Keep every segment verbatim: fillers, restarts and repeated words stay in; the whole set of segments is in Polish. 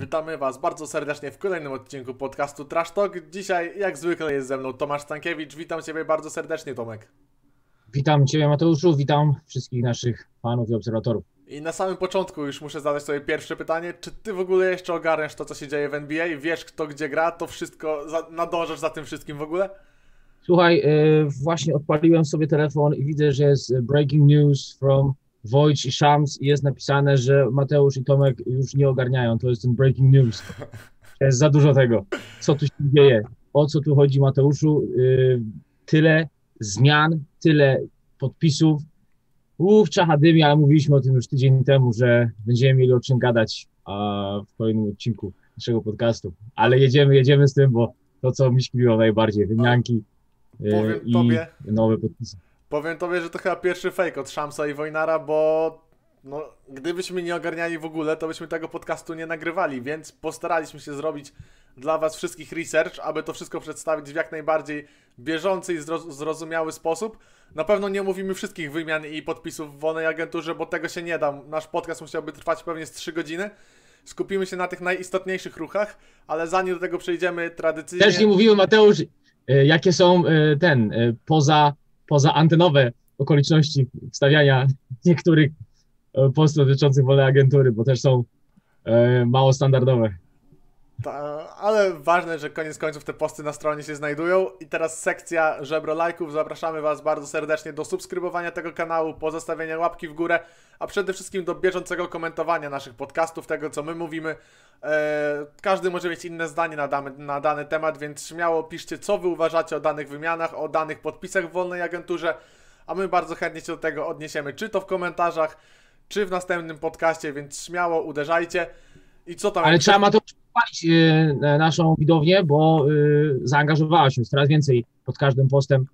Witamy Was bardzo serdecznie w kolejnym odcinku podcastu Trash Talk. Dzisiaj, jak zwykle, jest ze mną Tomasz Stankiewicz. Witam Ciebie bardzo serdecznie, Tomek. Witam Ciebie, Mateuszu. Witam wszystkich naszych fanów i obserwatorów. I na samym początku już muszę zadać sobie pierwsze pytanie. Czy Ty w ogóle jeszcze ogarniasz to, co się dzieje w N B A? Wiesz, kto gdzie gra? To wszystko nadążasz za tym wszystkim w ogóle? Słuchaj, właśnie odpaliłem sobie telefon i widzę, że jest breaking news from Wojcz i Shams i jest napisane, że Mateusz i Tomek już nie ogarniają. To jest ten breaking news. Jest za dużo tego. Co tu się dzieje? O co tu chodzi, Mateuszu? Yy, tyle zmian, tyle podpisów. Uff, czacha dymi, ale mówiliśmy o tym już tydzień temu, że będziemy mieli o czym gadać a w kolejnym odcinku naszego podcastu. Ale jedziemy, jedziemy z tym, bo to, co mi śpiło najbardziej, wymianki yy, i tobie. Nowe podpisy. Powiem Tobie, że to chyba pierwszy fake od Shamsa i Wojnara, bo no, gdybyśmy nie ogarniali w ogóle, to byśmy tego podcastu nie nagrywali, więc postaraliśmy się zrobić dla Was wszystkich research, aby to wszystko przedstawić w jak najbardziej bieżący i zrozumiały sposób. Na pewno nie omówimy wszystkich wymian i podpisów w wolnej agenturze, bo tego się nie da. Nasz podcast musiałby trwać pewnie z trzy godziny. Skupimy się na tych najistotniejszych ruchach, ale zanim do tego przejdziemy tradycyjnie... Też nie mówimy, Mateusz, jakie są ten, poza... poza antenowe okoliczności wstawiania niektórych postów dotyczących wolnej agentury, bo też są e, mało standardowe. Ta, ale ważne, że koniec końców te posty na stronie się znajdują. I teraz sekcja żebro lajków. Zapraszamy Was bardzo serdecznie do subskrybowania tego kanału, pozostawienia łapki w górę, a przede wszystkim do bieżącego komentowania naszych podcastów, tego co my mówimy. E, każdy może mieć inne zdanie na, damy, na dany temat, więc śmiało piszcie, co Wy uważacie o danych wymianach, o danych podpisach w wolnej agenturze, a my bardzo chętnie się do tego odniesiemy, czy to w komentarzach, czy w następnym podcaście, więc śmiało uderzajcie. I co tam? Ale trzeba to przypalić y, naszą widownię, bo y, zaangażowała się coraz więcej pod każdym postem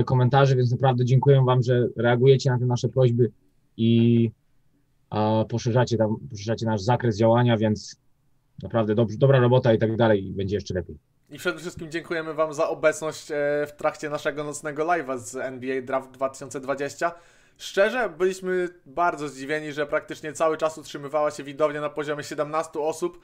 y, komentarzy, więc naprawdę dziękuję Wam, że reagujecie na te nasze prośby i a, poszerzacie, tam, poszerzacie nasz zakres działania, więc naprawdę dob- dobra robota i tak dalej i będzie jeszcze lepiej. I przede wszystkim dziękujemy Wam za obecność y, w trakcie naszego nocnego live'a z N B A Draft dwa tysiące dwudziesty. Szczerze, byliśmy bardzo zdziwieni, że praktycznie cały czas utrzymywała się widownia na poziomie siedemnastu osób.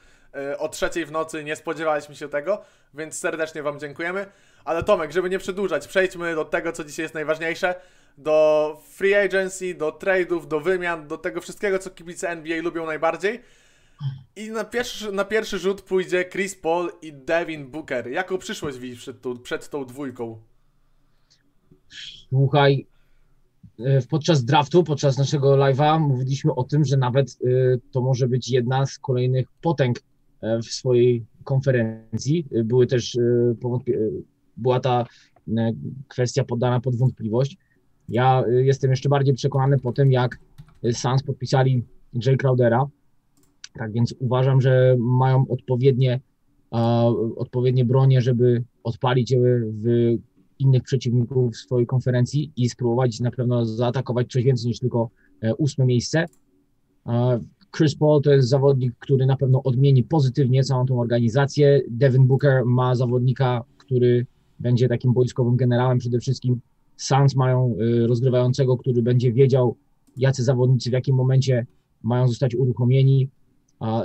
O trzeciej w nocy nie spodziewaliśmy się tego, więc serdecznie Wam dziękujemy. Ale Tomek, żeby nie przedłużać, przejdźmy do tego, co dzisiaj jest najważniejsze. Do free agency, do trade'ów, do wymian, do tego wszystkiego, co kibice N B A lubią najbardziej. I na pierwszy, na pierwszy rzut pójdzie Chris Paul i Devin Booker. Jaką przyszłość widzisz przed, tu, przed tą dwójką? Słuchaj... Podczas draftu, podczas naszego live'a mówiliśmy o tym, że nawet y, to może być jedna z kolejnych potęg y, w swojej konferencji. Y, były też, y, powątpie, y, była ta y, kwestia poddana pod wątpliwość. Ja y, jestem jeszcze bardziej przekonany po tym, jak Suns podpisali Jae Crowdera. Tak więc uważam, że mają odpowiednie, y, odpowiednie bronie, żeby odpalić je w innych przeciwników w swojej konferencji i spróbować na pewno zaatakować coś więcej niż tylko ósme miejsce. Chris Paul to jest zawodnik, który na pewno odmieni pozytywnie całą tą organizację. Devin Booker ma zawodnika, który będzie takim boiskowym generałem przede wszystkim. Suns mają rozgrywającego, który będzie wiedział, jacy zawodnicy w jakim momencie mają zostać uruchomieni.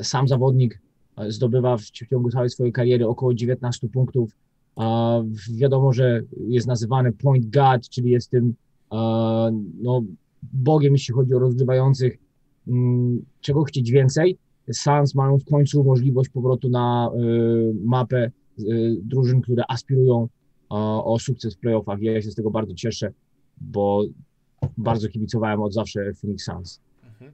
Sam zawodnik zdobywa w ciągu całej swojej kariery około dziewiętnaście punktów. A wiadomo, że jest nazywany point guard, czyli jest tym a, no, bogiem, jeśli chodzi o rozgrywających. M, czego chcieć więcej? Suns mają w końcu możliwość powrotu na y, mapę y, drużyn, które aspirują a, o sukces w playoffach. Ja się z tego bardzo cieszę, bo bardzo kibicowałem od zawsze Phoenix Suns. Mhm.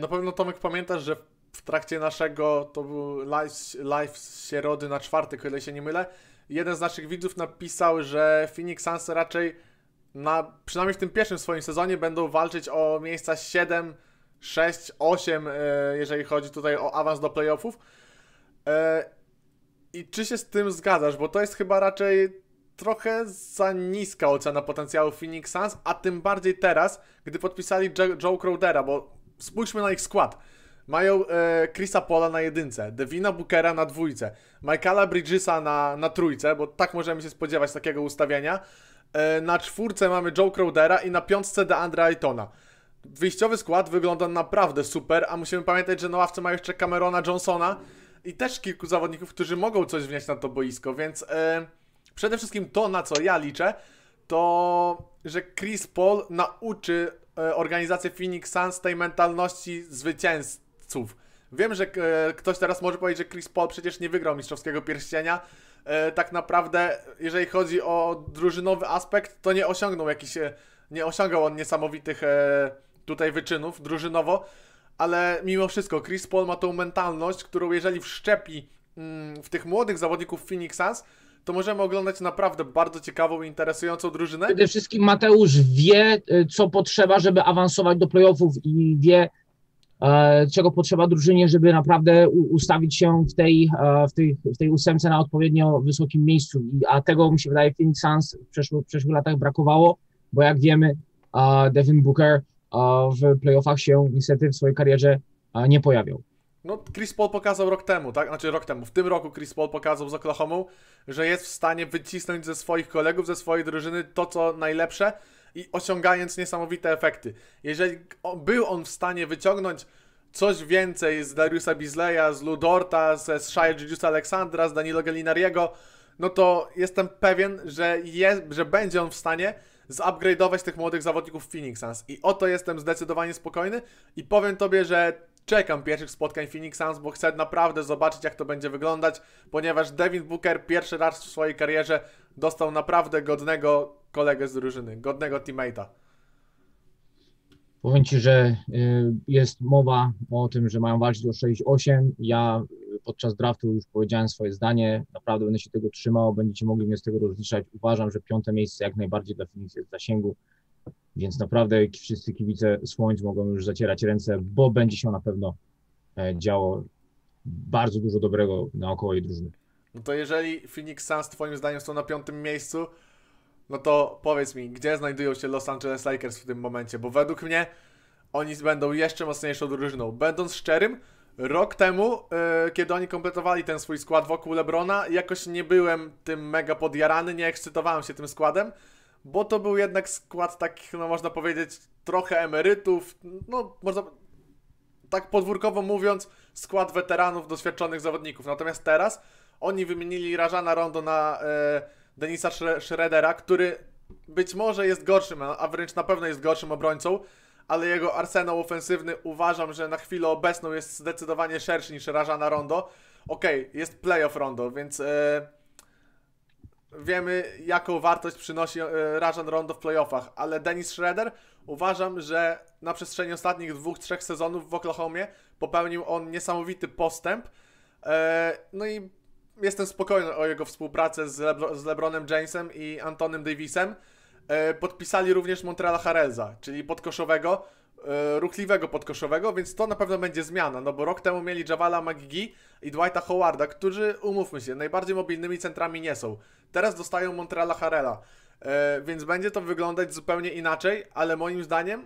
Na pewno, Tomek, pamiętasz, że w trakcie naszego, to był live, live z środy na czwartek, o ile się nie mylę, jeden z naszych widzów napisał, że Phoenix Suns raczej, na, przynajmniej w tym pierwszym swoim sezonie, będą walczyć o miejsca siedem, sześć, osiem, jeżeli chodzi tutaj o awans do playoffów. I czy się z tym zgadzasz? Bo to jest chyba raczej trochę za niska ocena potencjału Phoenix Suns, a tym bardziej teraz, gdy podpisali Jae Crowdera, bo spójrzmy na ich skład. Mają e, Chrisa Paula na jedynce, Devina Bookera na dwójce, Michaela Bridgesa na, na trójce, bo tak możemy się spodziewać takiego ustawienia. E, na czwórce mamy Jae Crowdera i na piątce Deandra Aytona. Wyjściowy skład wygląda naprawdę super, a musimy pamiętać, że na ławce ma jeszcze Camerona Johnsona i też kilku zawodników, którzy mogą coś wnieść na to boisko, więc e, przede wszystkim to, na co ja liczę, to że Chris Paul nauczy e, organizację Phoenix Suns tej mentalności zwycięzców. Wiem, że e, ktoś teraz może powiedzieć, że Chris Paul przecież nie wygrał mistrzowskiego pierścienia. E, tak naprawdę, jeżeli chodzi o drużynowy aspekt, to nie osiągnął jakiś, e, nie osiągał on niesamowitych e, tutaj wyczynów drużynowo, ale mimo wszystko Chris Paul ma tą mentalność, którą jeżeli wszczepi mm, w tych młodych zawodników Phoenix Suns, to możemy oglądać naprawdę bardzo ciekawą i interesującą drużynę. Przede wszystkim Mateusz wie, co potrzeba, żeby awansować do playoffów i wie, e, czego potrzeba drużynie, żeby naprawdę u, ustawić się w tej, e, w, tej, w tej ósemce na odpowiednio wysokim miejscu. I, a tego, mi się wydaje, Phoenix Suns w, przeszł, w przeszłych latach brakowało, bo jak wiemy, e, Devin Booker w playoffach się niestety w swojej karierze nie pojawiał. No, Chris Paul pokazał rok temu, tak? Znaczy rok temu, w tym roku Chris Paul pokazał z Oklahomą, że jest w stanie wycisnąć ze swoich kolegów, ze swojej drużyny to, co najlepsze i osiągając niesamowite efekty. Jeżeli był on w stanie wyciągnąć coś więcej z Dariusa Bazleya, z Lu Dorta, z Shaia Gilgeous-Alexandra, z Danilo Gallinariego, no to jestem pewien, że, jest, że będzie on w stanie zupgrade'ować tych młodych zawodników Phoenix Suns i o to jestem zdecydowanie spokojny i powiem Tobie, że czekam pierwszych spotkań Phoenix Suns, bo chcę naprawdę zobaczyć, jak to będzie wyglądać, ponieważ Devin Booker pierwszy raz w swojej karierze dostał naprawdę godnego kolegę z drużyny, godnego teammate'a. Powiem Ci, że jest mowa o tym, że mają walczyć o sześć osiem, ja podczas draftu już powiedziałem swoje zdanie, naprawdę będę się tego trzymał, będziecie mogli mnie z tego rozliczać. Uważam, że piąte miejsce jak najbardziej dla Phoenix jest w zasięgu, więc naprawdę wszyscy kibice Słońc mogą już zacierać ręce, bo będzie się na pewno działo bardzo dużo dobrego naokoło jej drużyny. No to jeżeli Phoenix Suns Twoim zdaniem są na piątym miejscu, no to powiedz mi, gdzie znajdują się Los Angeles Lakers w tym momencie, bo według mnie oni będą jeszcze mocniejszą drużyną. Będąc szczerym, rok temu, yy, kiedy oni kompletowali ten swój skład wokół LeBrona, jakoś nie byłem tym mega podjarany, nie ekscytowałem się tym składem, bo to był jednak skład takich, no można powiedzieć, trochę emerytów, no można tak podwórkowo mówiąc, skład weteranów, doświadczonych zawodników. Natomiast teraz oni wymienili Rajana Rondo na yy, Denisa Schrödera, który być może jest gorszym, a wręcz na pewno jest gorszym obrońcą, ale jego arsenał ofensywny uważam, że na chwilę obecną jest zdecydowanie szerszy niż Rajana Rondo. Okej, okay, jest playoff Rondo, więc yy, wiemy, jaką wartość przynosi yy, Rajon Rondo w playoffach, ale Dennis Schröder uważam, że na przestrzeni ostatnich dwóch, trzech sezonów w Oklahomie popełnił on niesamowity postęp. Yy, no i jestem spokojny o jego współpracę z, Lebro z LeBronem Jamesem i Antonym Davisem. Podpisali również Montrezla Harrella, czyli podkoszowego, ruchliwego podkoszowego, więc to na pewno będzie zmiana, no bo rok temu mieli Javala McGee i Dwighta Howarda, którzy, umówmy się, najbardziej mobilnymi centrami nie są. Teraz dostają Montrezla Harrella, więc będzie to wyglądać zupełnie inaczej, ale moim zdaniem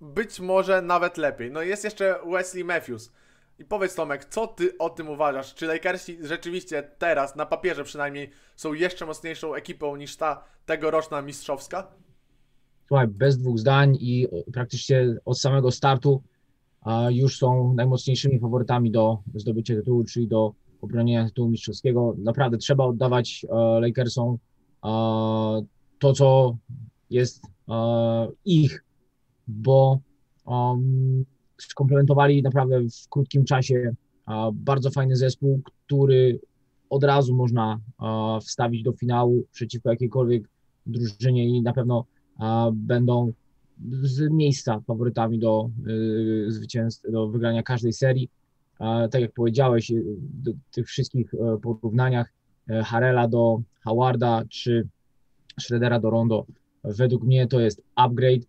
być może nawet lepiej. No jest jeszcze Wesley Matthews. I powiedz, Tomek, co Ty o tym uważasz? Czy Lakersi rzeczywiście teraz, na papierze przynajmniej, są jeszcze mocniejszą ekipą niż ta tegoroczna mistrzowska? Słuchaj, bez dwóch zdań i praktycznie od samego startu a, już są najmocniejszymi faworytami do zdobycia tytułu, czyli do obronienia tytułu mistrzowskiego. Naprawdę trzeba oddawać a, Lakersom a, to, co jest a, ich, bo um, skomplementowali naprawdę w krótkim czasie a, bardzo fajny zespół, który od razu można a, wstawić do finału przeciwko jakiejkolwiek drużynie i na pewno a, będą z miejsca faworytami do y, zwycięstwa, do wygrania każdej serii. A, tak jak powiedziałeś, do, do tych wszystkich e, porównaniach e, Harrella do Howarda czy Schrödera do Rondo, według mnie to jest upgrade.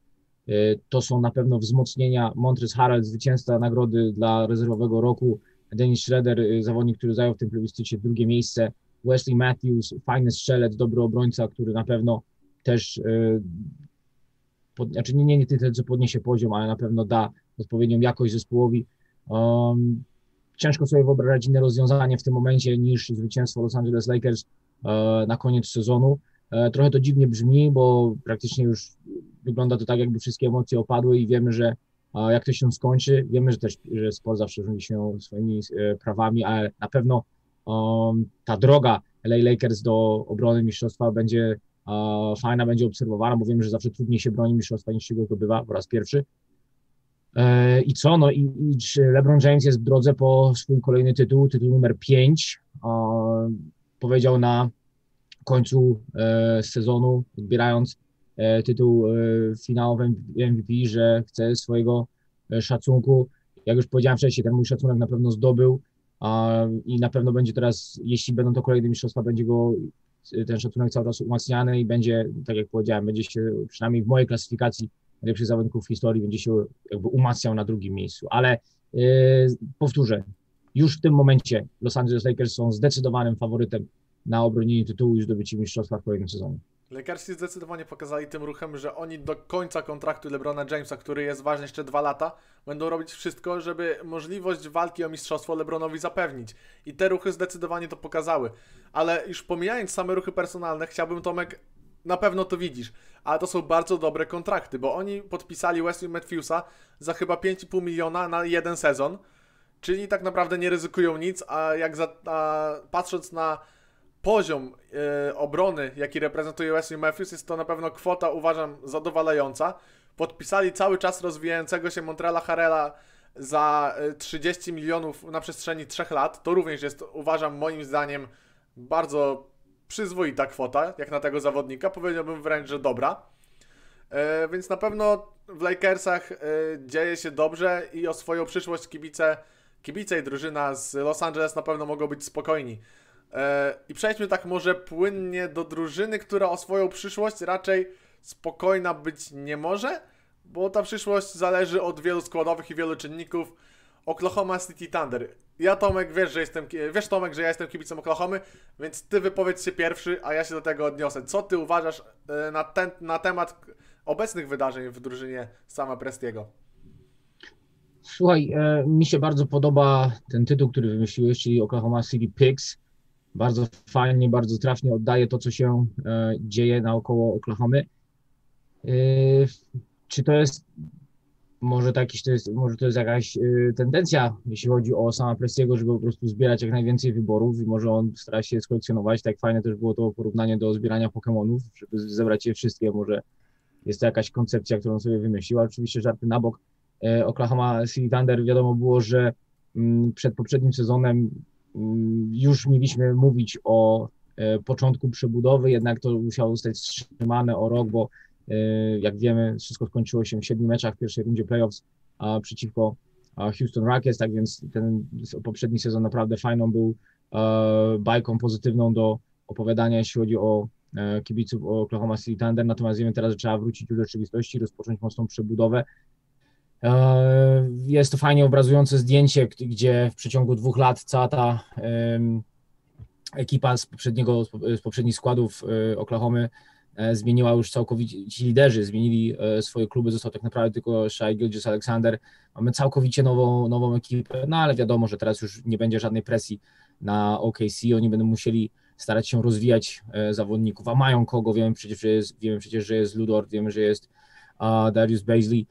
To są na pewno wzmocnienia. Montrezl Harrell, zwycięzca nagrody dla rezerwowego roku, Dennis Schröder, zawodnik, który zajął w tym plebiscycie drugie miejsce, Wesley Matthews, fajny strzelec, dobry obrońca, który na pewno też, pod, znaczy nie, nie, nie tyle, co podniesie poziom, ale na pewno da odpowiednią jakość zespołowi. Um, ciężko sobie wyobrazić inne rozwiązanie w tym momencie niż zwycięstwo Los Angeles Lakers um, na koniec sezonu. Um, trochę to dziwnie brzmi, bo praktycznie już wygląda to tak, jakby wszystkie emocje opadły i wiemy, że jak to się skończy, wiemy, że też że sport zawsze rządzi się swoimi prawami, ale na pewno um, ta droga L A Lakers do obrony mistrzostwa będzie uh, fajna, będzie obserwowana, bo wiemy, że zawsze trudniej się broni mistrzostwa niż się go zdobywa po raz pierwszy. E, I co? No i, i LeBron James jest w drodze po swój kolejny tytuł, tytuł numer pięć. Um, powiedział na końcu e, sezonu, odbierając e, tytuł e, finałowy M V P, że chce swojego e, szacunku. Jak już powiedziałem wcześniej, ten mój szacunek na pewno zdobył a, i na pewno będzie teraz, jeśli będą to kolejne mistrzostwa, będzie go ten szacunek cały czas umacniany i będzie, tak jak powiedziałem, będzie się, przynajmniej w mojej klasyfikacji najlepszych zawodników w historii, będzie się jakby umacniał na drugim miejscu. Ale e, powtórzę, już w tym momencie Los Angeles Lakers są zdecydowanym faworytem na obronienie tytułu i zdobycie mistrzostwa w kolejnym sezonie. Lakersi zdecydowanie pokazali tym ruchem, że oni do końca kontraktu LeBrona Jamesa, który jest ważny jeszcze dwa lata, będą robić wszystko, żeby możliwość walki o mistrzostwo LeBronowi zapewnić. I te ruchy zdecydowanie to pokazały. Ale już pomijając same ruchy personalne, chciałbym, Tomek, na pewno to widzisz, ale to są bardzo dobre kontrakty, bo oni podpisali Wesley Matthewsa za chyba pięć i pół miliona na jeden sezon, czyli tak naprawdę nie ryzykują nic, a jak za, a patrząc na poziom yy, obrony, jaki reprezentuje Wesley Matthews, jest to na pewno kwota, uważam, zadowalająca. Podpisali cały czas rozwijającego się Montrezla Harrella za trzydzieści milionów na przestrzeni trzech lat. To również jest, uważam, moim zdaniem bardzo przyzwoita kwota, jak na tego zawodnika. Powiedziałbym wręcz, że dobra. Yy, więc na pewno w Lakersach yy, dzieje się dobrze i o swoją przyszłość kibice, kibice i drużyna z Los Angeles na pewno mogą być spokojni. I przejdźmy tak może płynnie do drużyny, która o swoją przyszłość raczej spokojna być nie może, bo ta przyszłość zależy od wielu składowych i wielu czynników. Oklahoma City Thunder. Ja, Tomek, wiesz, że jestem, wiesz, Tomek, że ja jestem kibicem Oklahomy, więc ty wypowiedz się pierwszy, a ja się do tego odniosę. Co ty uważasz na, ten, na temat obecnych wydarzeń w drużynie Sama Prestiego? Słuchaj, e, mi się bardzo podoba ten tytuł, który wymyśliłeś, czyli Oklahoma City Picks. Bardzo fajnie, bardzo trafnie oddaje to, co się e, dzieje naokoło Oklahomy. E, czy to jest, może to, jakiś, to jest, może to jest jakaś e, tendencja, jeśli chodzi o Sama Prestiego, żeby po prostu zbierać jak najwięcej wyborów i może on stara się skolekcjonować. Tak fajne też było to porównanie do zbierania Pokemonów, żeby zebrać je wszystkie. Może jest to jakaś koncepcja, którą sobie wymyśliła. Oczywiście żarty na bok. E, Oklahoma City Thunder, wiadomo było, że m, przed poprzednim sezonem już mieliśmy mówić o e, początku przebudowy, jednak to musiało zostać wstrzymane o rok, bo e, jak wiemy, wszystko skończyło się w siedmiu meczach w pierwszej rundzie playoffs a, przeciwko a Houston Rockets, tak więc ten poprzedni sezon naprawdę fajną był e, bajką pozytywną do opowiadania, jeśli chodzi o e, kibiców o Oklahoma City Thunder, natomiast wiemy teraz, że trzeba wrócić do rzeczywistości, rozpocząć mocną przebudowę. Jest to fajnie obrazujące zdjęcie, gdzie w przeciągu dwóch lat cała ta um, ekipa z, poprzedniego, z poprzednich składów um, Oklahomy um, zmieniła już całkowicie, ci liderzy zmienili um, swoje kluby, został tak naprawdę tylko Shai Gilgeous-Alexander. Mamy całkowicie nową, nową ekipę, no ale wiadomo, że teraz już nie będzie żadnej presji na O K C, oni będą musieli starać się rozwijać um, zawodników, a mają kogo, wiemy przecież, że jest, wiemy przecież, że jest Ludort, wiemy, że jest uh, Darius Bazley,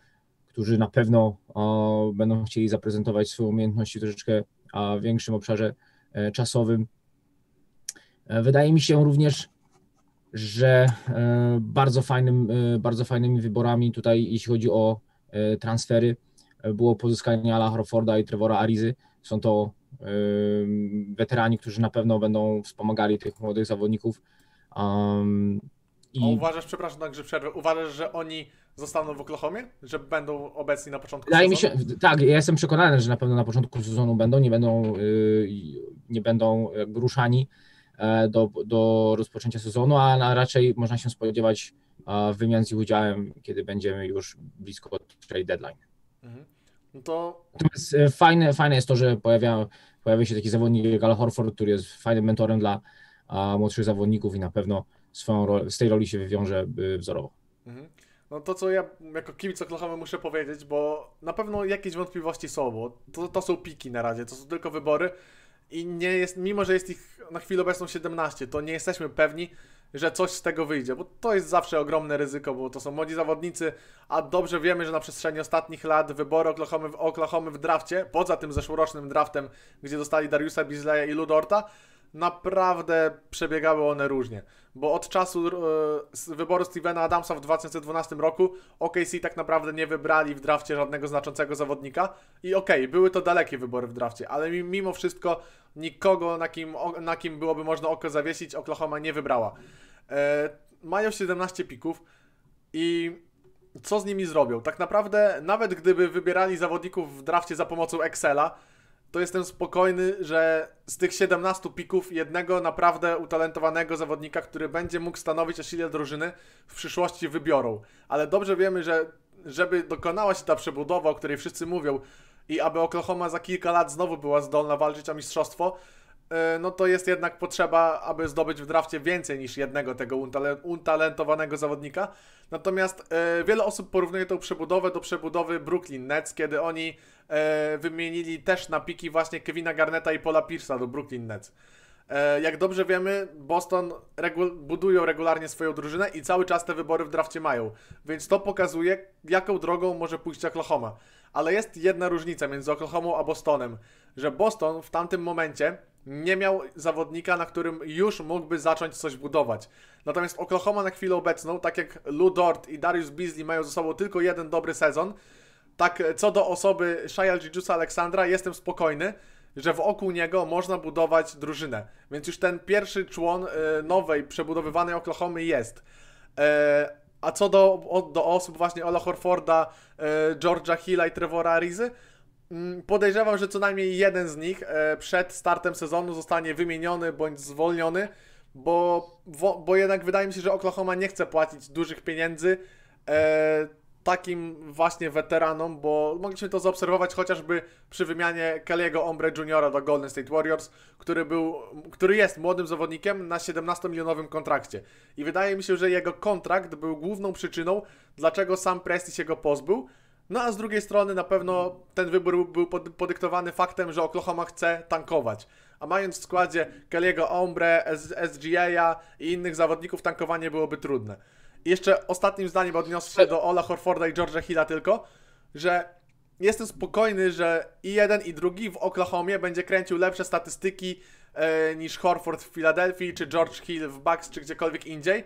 którzy na pewno o, będą chcieli zaprezentować swoje umiejętności troszeczkę a, w większym obszarze e, czasowym. E, wydaje mi się również, że e, bardzo, fajnym, e, bardzo fajnymi wyborami tutaj, jeśli chodzi o e, transfery, e, było pozyskanie Ala Horforda i Trevora Arizy. Są to e, weterani, którzy na pewno będą wspomagali tych młodych zawodników. Um, i... A uważasz, przepraszam, tak, że przerwę, uważasz, że oni zostaną w Oklahomie? Że będą obecni na początku Wydaje sezonu? Mi się, tak, ja jestem przekonany, że na pewno na początku sezonu będą, nie będą, yy, nie będą jakby ruszani yy, do, do rozpoczęcia sezonu, a na, raczej można się spodziewać yy, wymian z ich udziałem, kiedy będziemy już blisko trade deadline. Mhm. No to... Natomiast yy, fajne, fajne jest to, że pojawia, pojawia się taki zawodnik jak Al Horford, który jest fajnym mentorem dla yy, młodszych zawodników i na pewno swoją rolę, z tej roli się wywiąże yy, wzorowo. Mhm. No to, co ja jako kibic Oklahomy muszę powiedzieć, bo na pewno jakieś wątpliwości są, bo to, to są piki na razie, to są tylko wybory i nie jest, mimo że jest ich na chwilę obecną siedemnaście, to nie jesteśmy pewni, że coś z tego wyjdzie, bo to jest zawsze ogromne ryzyko, bo to są młodzi zawodnicy, a dobrze wiemy, że na przestrzeni ostatnich lat wybory Oklahomy w, Oklahomy w drafcie, poza tym zeszłorocznym draftem, gdzie dostali Dariusa Bazleya i Lu Dorta, naprawdę przebiegały one różnie, bo od czasu yy, wyboru Stevena Adamsa w dwa tysiące dwunastym roku O K C tak naprawdę nie wybrali w drafcie żadnego znaczącego zawodnika i okej, okay, były to dalekie wybory w drafcie, ale mimo wszystko nikogo, na kim, o, na kim byłoby można oko zawiesić, Oklahoma nie wybrała. Yy, mają siedemnaście pików i co z nimi zrobią? Tak naprawdę nawet gdyby wybierali zawodników w drafcie za pomocą Excela, to jestem spokojny, że z tych siedemnastu pików jednego naprawdę utalentowanego zawodnika, który będzie mógł stanowić o sile drużyny, w przyszłości wybiorą. Ale dobrze wiemy, że żeby dokonała się ta przebudowa, o której wszyscy mówią, i aby Oklahoma za kilka lat znowu była zdolna walczyć o mistrzostwo, no to jest jednak potrzeba, aby zdobyć w drafcie więcej niż jednego tego utalentowanego zawodnika. Natomiast e, wiele osób porównuje tą przebudowę do przebudowy Brooklyn Nets, kiedy oni e, wymienili też na piki właśnie Kevina Garneta i Paula Pierce'a do Brooklyn Nets. E, jak dobrze wiemy, Boston regu budują regularnie swoją drużynę i cały czas te wybory w drafcie mają, więc to pokazuje, jaką drogą może pójść Oklahoma. Ale jest jedna różnica między Oklahomą a Bostonem, że Boston w tamtym momencie nie miał zawodnika, na którym już mógłby zacząć coś budować. Natomiast Oklahoma na chwilę obecną, tak jak Lu Dort i Darius Bazley mają ze sobą tylko jeden dobry sezon, tak co do osoby Shaia Gilgeous-Alexandra jestem spokojny, że wokół niego można budować drużynę. Więc już ten pierwszy człon nowej, przebudowywanej Oklahomy jest. A co do, do osób właśnie Ala Horforda, George'a Hilla i Trevora Arizy, podejrzewam, że co najmniej jeden z nich przed startem sezonu zostanie wymieniony bądź zwolniony, bo, bo jednak wydaje mi się, że Oklahoma nie chce płacić dużych pieniędzy e, takim właśnie weteranom, bo mogliśmy to zaobserwować chociażby przy wymianie Kelly'ego Oubre juniora do Golden State Warriors, który, był, który jest młodym zawodnikiem na siedemnastomilionowym kontrakcie. I wydaje mi się, że jego kontrakt był główną przyczyną, dlaczego sam Presti się go pozbył. No a z drugiej strony na pewno ten wybór był podyktowany faktem, że Oklahoma chce tankować. A mając w składzie Kelly'ego Oubre, S G A i innych zawodników, tankowanie byłoby trudne. I jeszcze ostatnim zdaniem odniosę się do Ala Horforda i George'a Hilla tylko, że jestem spokojny, że i jeden i drugi w Oklahomie będzie kręcił lepsze statystyki e, niż Horford w Filadelfii, czy George Hill w Bucks, czy gdziekolwiek indziej.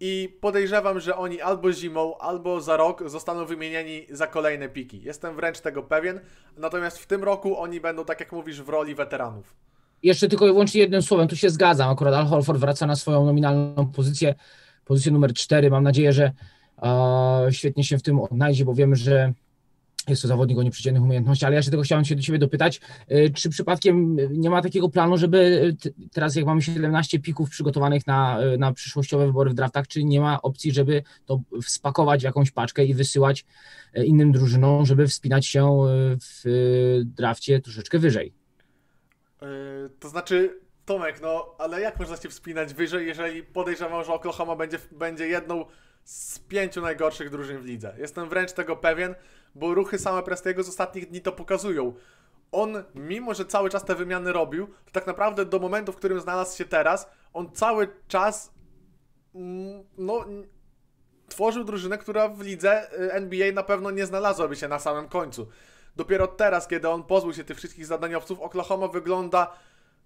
I podejrzewam, że oni albo zimą, albo za rok zostaną wymienieni za kolejne piki. Jestem wręcz tego pewien. Natomiast w tym roku oni będą, tak jak mówisz, w roli weteranów. Jeszcze tylko i wyłącznie jednym słowem, tu się zgadzam. Akurat Al Horford wraca na swoją nominalną pozycję, pozycję numer cztery. Mam nadzieję, że e, świetnie się w tym odnajdzie, bo wiemy, że jest to zawodnik o nieprzeciętnych umiejętnościach, ale ja się tego chciałem się do Ciebie dopytać, czy przypadkiem nie ma takiego planu, żeby teraz jak mamy siedemnaście pików przygotowanych na, na przyszłościowe wybory w draftach, czy nie ma opcji, żeby to spakować w jakąś paczkę i wysyłać innym drużynom, żeby wspinać się w drafcie troszeczkę wyżej? Yy, to znaczy, Tomek, no ale jak można się wspinać wyżej, jeżeli podejrzewam, że Oklahoma będzie, będzie jedną z pięciu najgorszych drużyn w lidze. Jestem wręcz tego pewien, bo ruchy same Prestiego z ostatnich dni to pokazują. On, mimo że cały czas te wymiany robił, to tak naprawdę do momentu, w którym znalazł się teraz, on cały czas no, tworzył drużynę, która w lidze N B A na pewno nie znalazłaby się na samym końcu. Dopiero teraz, kiedy on pozbył się tych wszystkich zadaniowców, Oklahoma wygląda,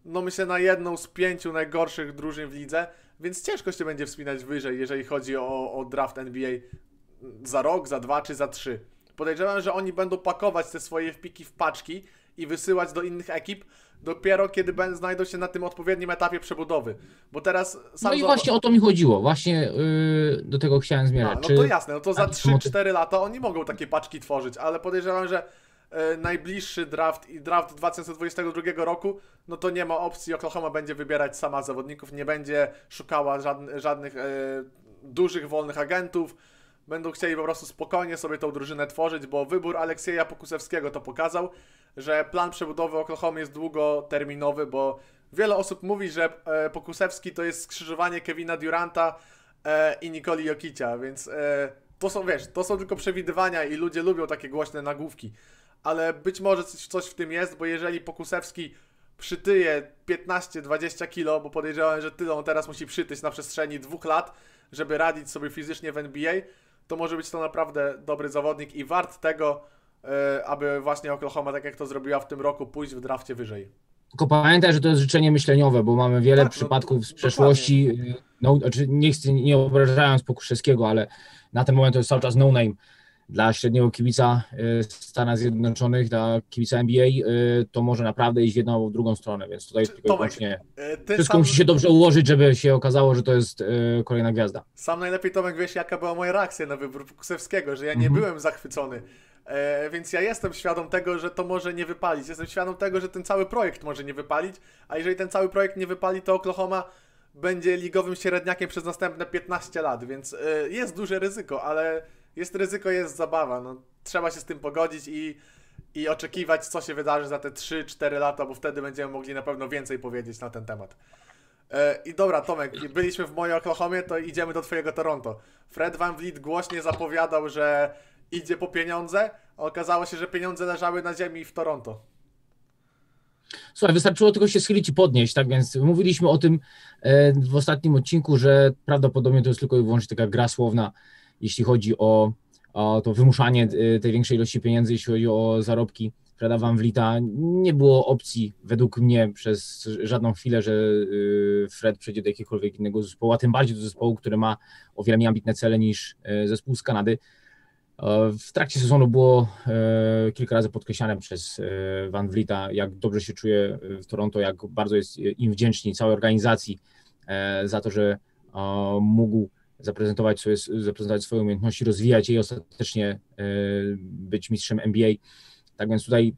no myślę, na jedną z pięciu najgorszych drużyn w lidze, więc ciężko się będzie wspinać wyżej, jeżeli chodzi o, o draft N B A za rok, za dwa czy za trzy. Podejrzewam, że oni będą pakować te swoje wpiki w paczki i wysyłać do innych ekip dopiero kiedy ben, znajdą się na tym odpowiednim etapie przebudowy. Bo teraz sam no i właśnie o to mi chodziło, właśnie yy, do tego chciałem zmierzać. No, no to jasne, no to za trzy cztery lata oni mogą takie paczki tworzyć, ale podejrzewam, że yy, najbliższy draft i draft dwa tysiące dwudziestego drugiego roku, no to nie ma opcji, Oklahoma będzie wybierać sama zawodników, nie będzie szukała żadnych, żadnych yy, dużych, wolnych agentów. Będą chcieli po prostu spokojnie sobie tą drużynę tworzyć, bo wybór Aleksieja Pokusewskiego to pokazał, że plan przebudowy Oklahoma jest długoterminowy, bo wiele osób mówi, że Pokusewski to jest skrzyżowanie Kevina Duranta i Nikoli Jokicia, więc to są, wiesz, to są tylko przewidywania i ludzie lubią takie głośne nagłówki, ale być może coś w tym jest, bo jeżeli Pokusewski przytyje piętnaście dwadzieścia kilo, bo podejrzewałem, że tyle on teraz musi przytyć na przestrzeni dwóch lat, żeby radzić sobie fizycznie w N B A, to może być to naprawdę dobry zawodnik i wart tego, aby właśnie Oklahoma, tak jak to zrobiła w tym roku, pójść w drafcie wyżej. Tylko pamiętaj, że to jest życzenie myśleniowe, bo mamy wiele tak, przypadków no, z przeszłości, no, nie, nie obrażając Pokuszewskiego, ale na ten moment to jest cały czas no name. Dla średniego kibica Stanów Zjednoczonych, dla kibica N B A, to może naprawdę iść w jedną albo w drugą stronę, więc tutaj Tomek, wszystko sam... musi się dobrze ułożyć, żeby się okazało, że to jest kolejna gwiazda. Sam najlepiej, Tomek, wiesz, jaka była moja reakcja na wybór Pokuszewskiego, że ja nie mm-hmm. byłem zachwycony. Więc ja jestem świadom tego, że to może nie wypalić. Jestem świadom tego, że ten cały projekt może nie wypalić, a jeżeli ten cały projekt nie wypali, to Oklahoma będzie ligowym średniakiem przez następne piętnaście lat, więc jest duże ryzyko, ale jest ryzyko, jest zabawa. No, trzeba się z tym pogodzić i, i oczekiwać, co się wydarzy za te trzy cztery lata, bo wtedy będziemy mogli na pewno więcej powiedzieć na ten temat. I dobra, Tomek, byliśmy w mojej Oklahomie, to idziemy do twojego Toronto. Fred VanVleet głośnie zapowiadał, że idzie po pieniądze, a okazało się, że pieniądze leżały na ziemi w Toronto. Słuchaj, wystarczyło tylko się schylić i podnieść, tak więc mówiliśmy o tym w ostatnim odcinku, że prawdopodobnie to jest tylko i wyłącznie taka gra słowna, jeśli chodzi o, o to wymuszanie tej większej ilości pieniędzy, jeśli chodzi o zarobki Freda VanVleeta. Nie było opcji według mnie przez żadną chwilę, że Fred przejdzie do jakiegokolwiek innego zespołu, a tym bardziej do zespołu, który ma o wiele mniej ambitne cele niż zespół z Kanady. W trakcie sezonu było kilka razy podkreślane przez VanVleeta, jak dobrze się czuje w Toronto, jak bardzo jest im wdzięczny, całej organizacji za to, że mógł zaprezentować, sobie, zaprezentować swoje umiejętności, rozwijać je i ostatecznie być mistrzem N B A. Tak więc tutaj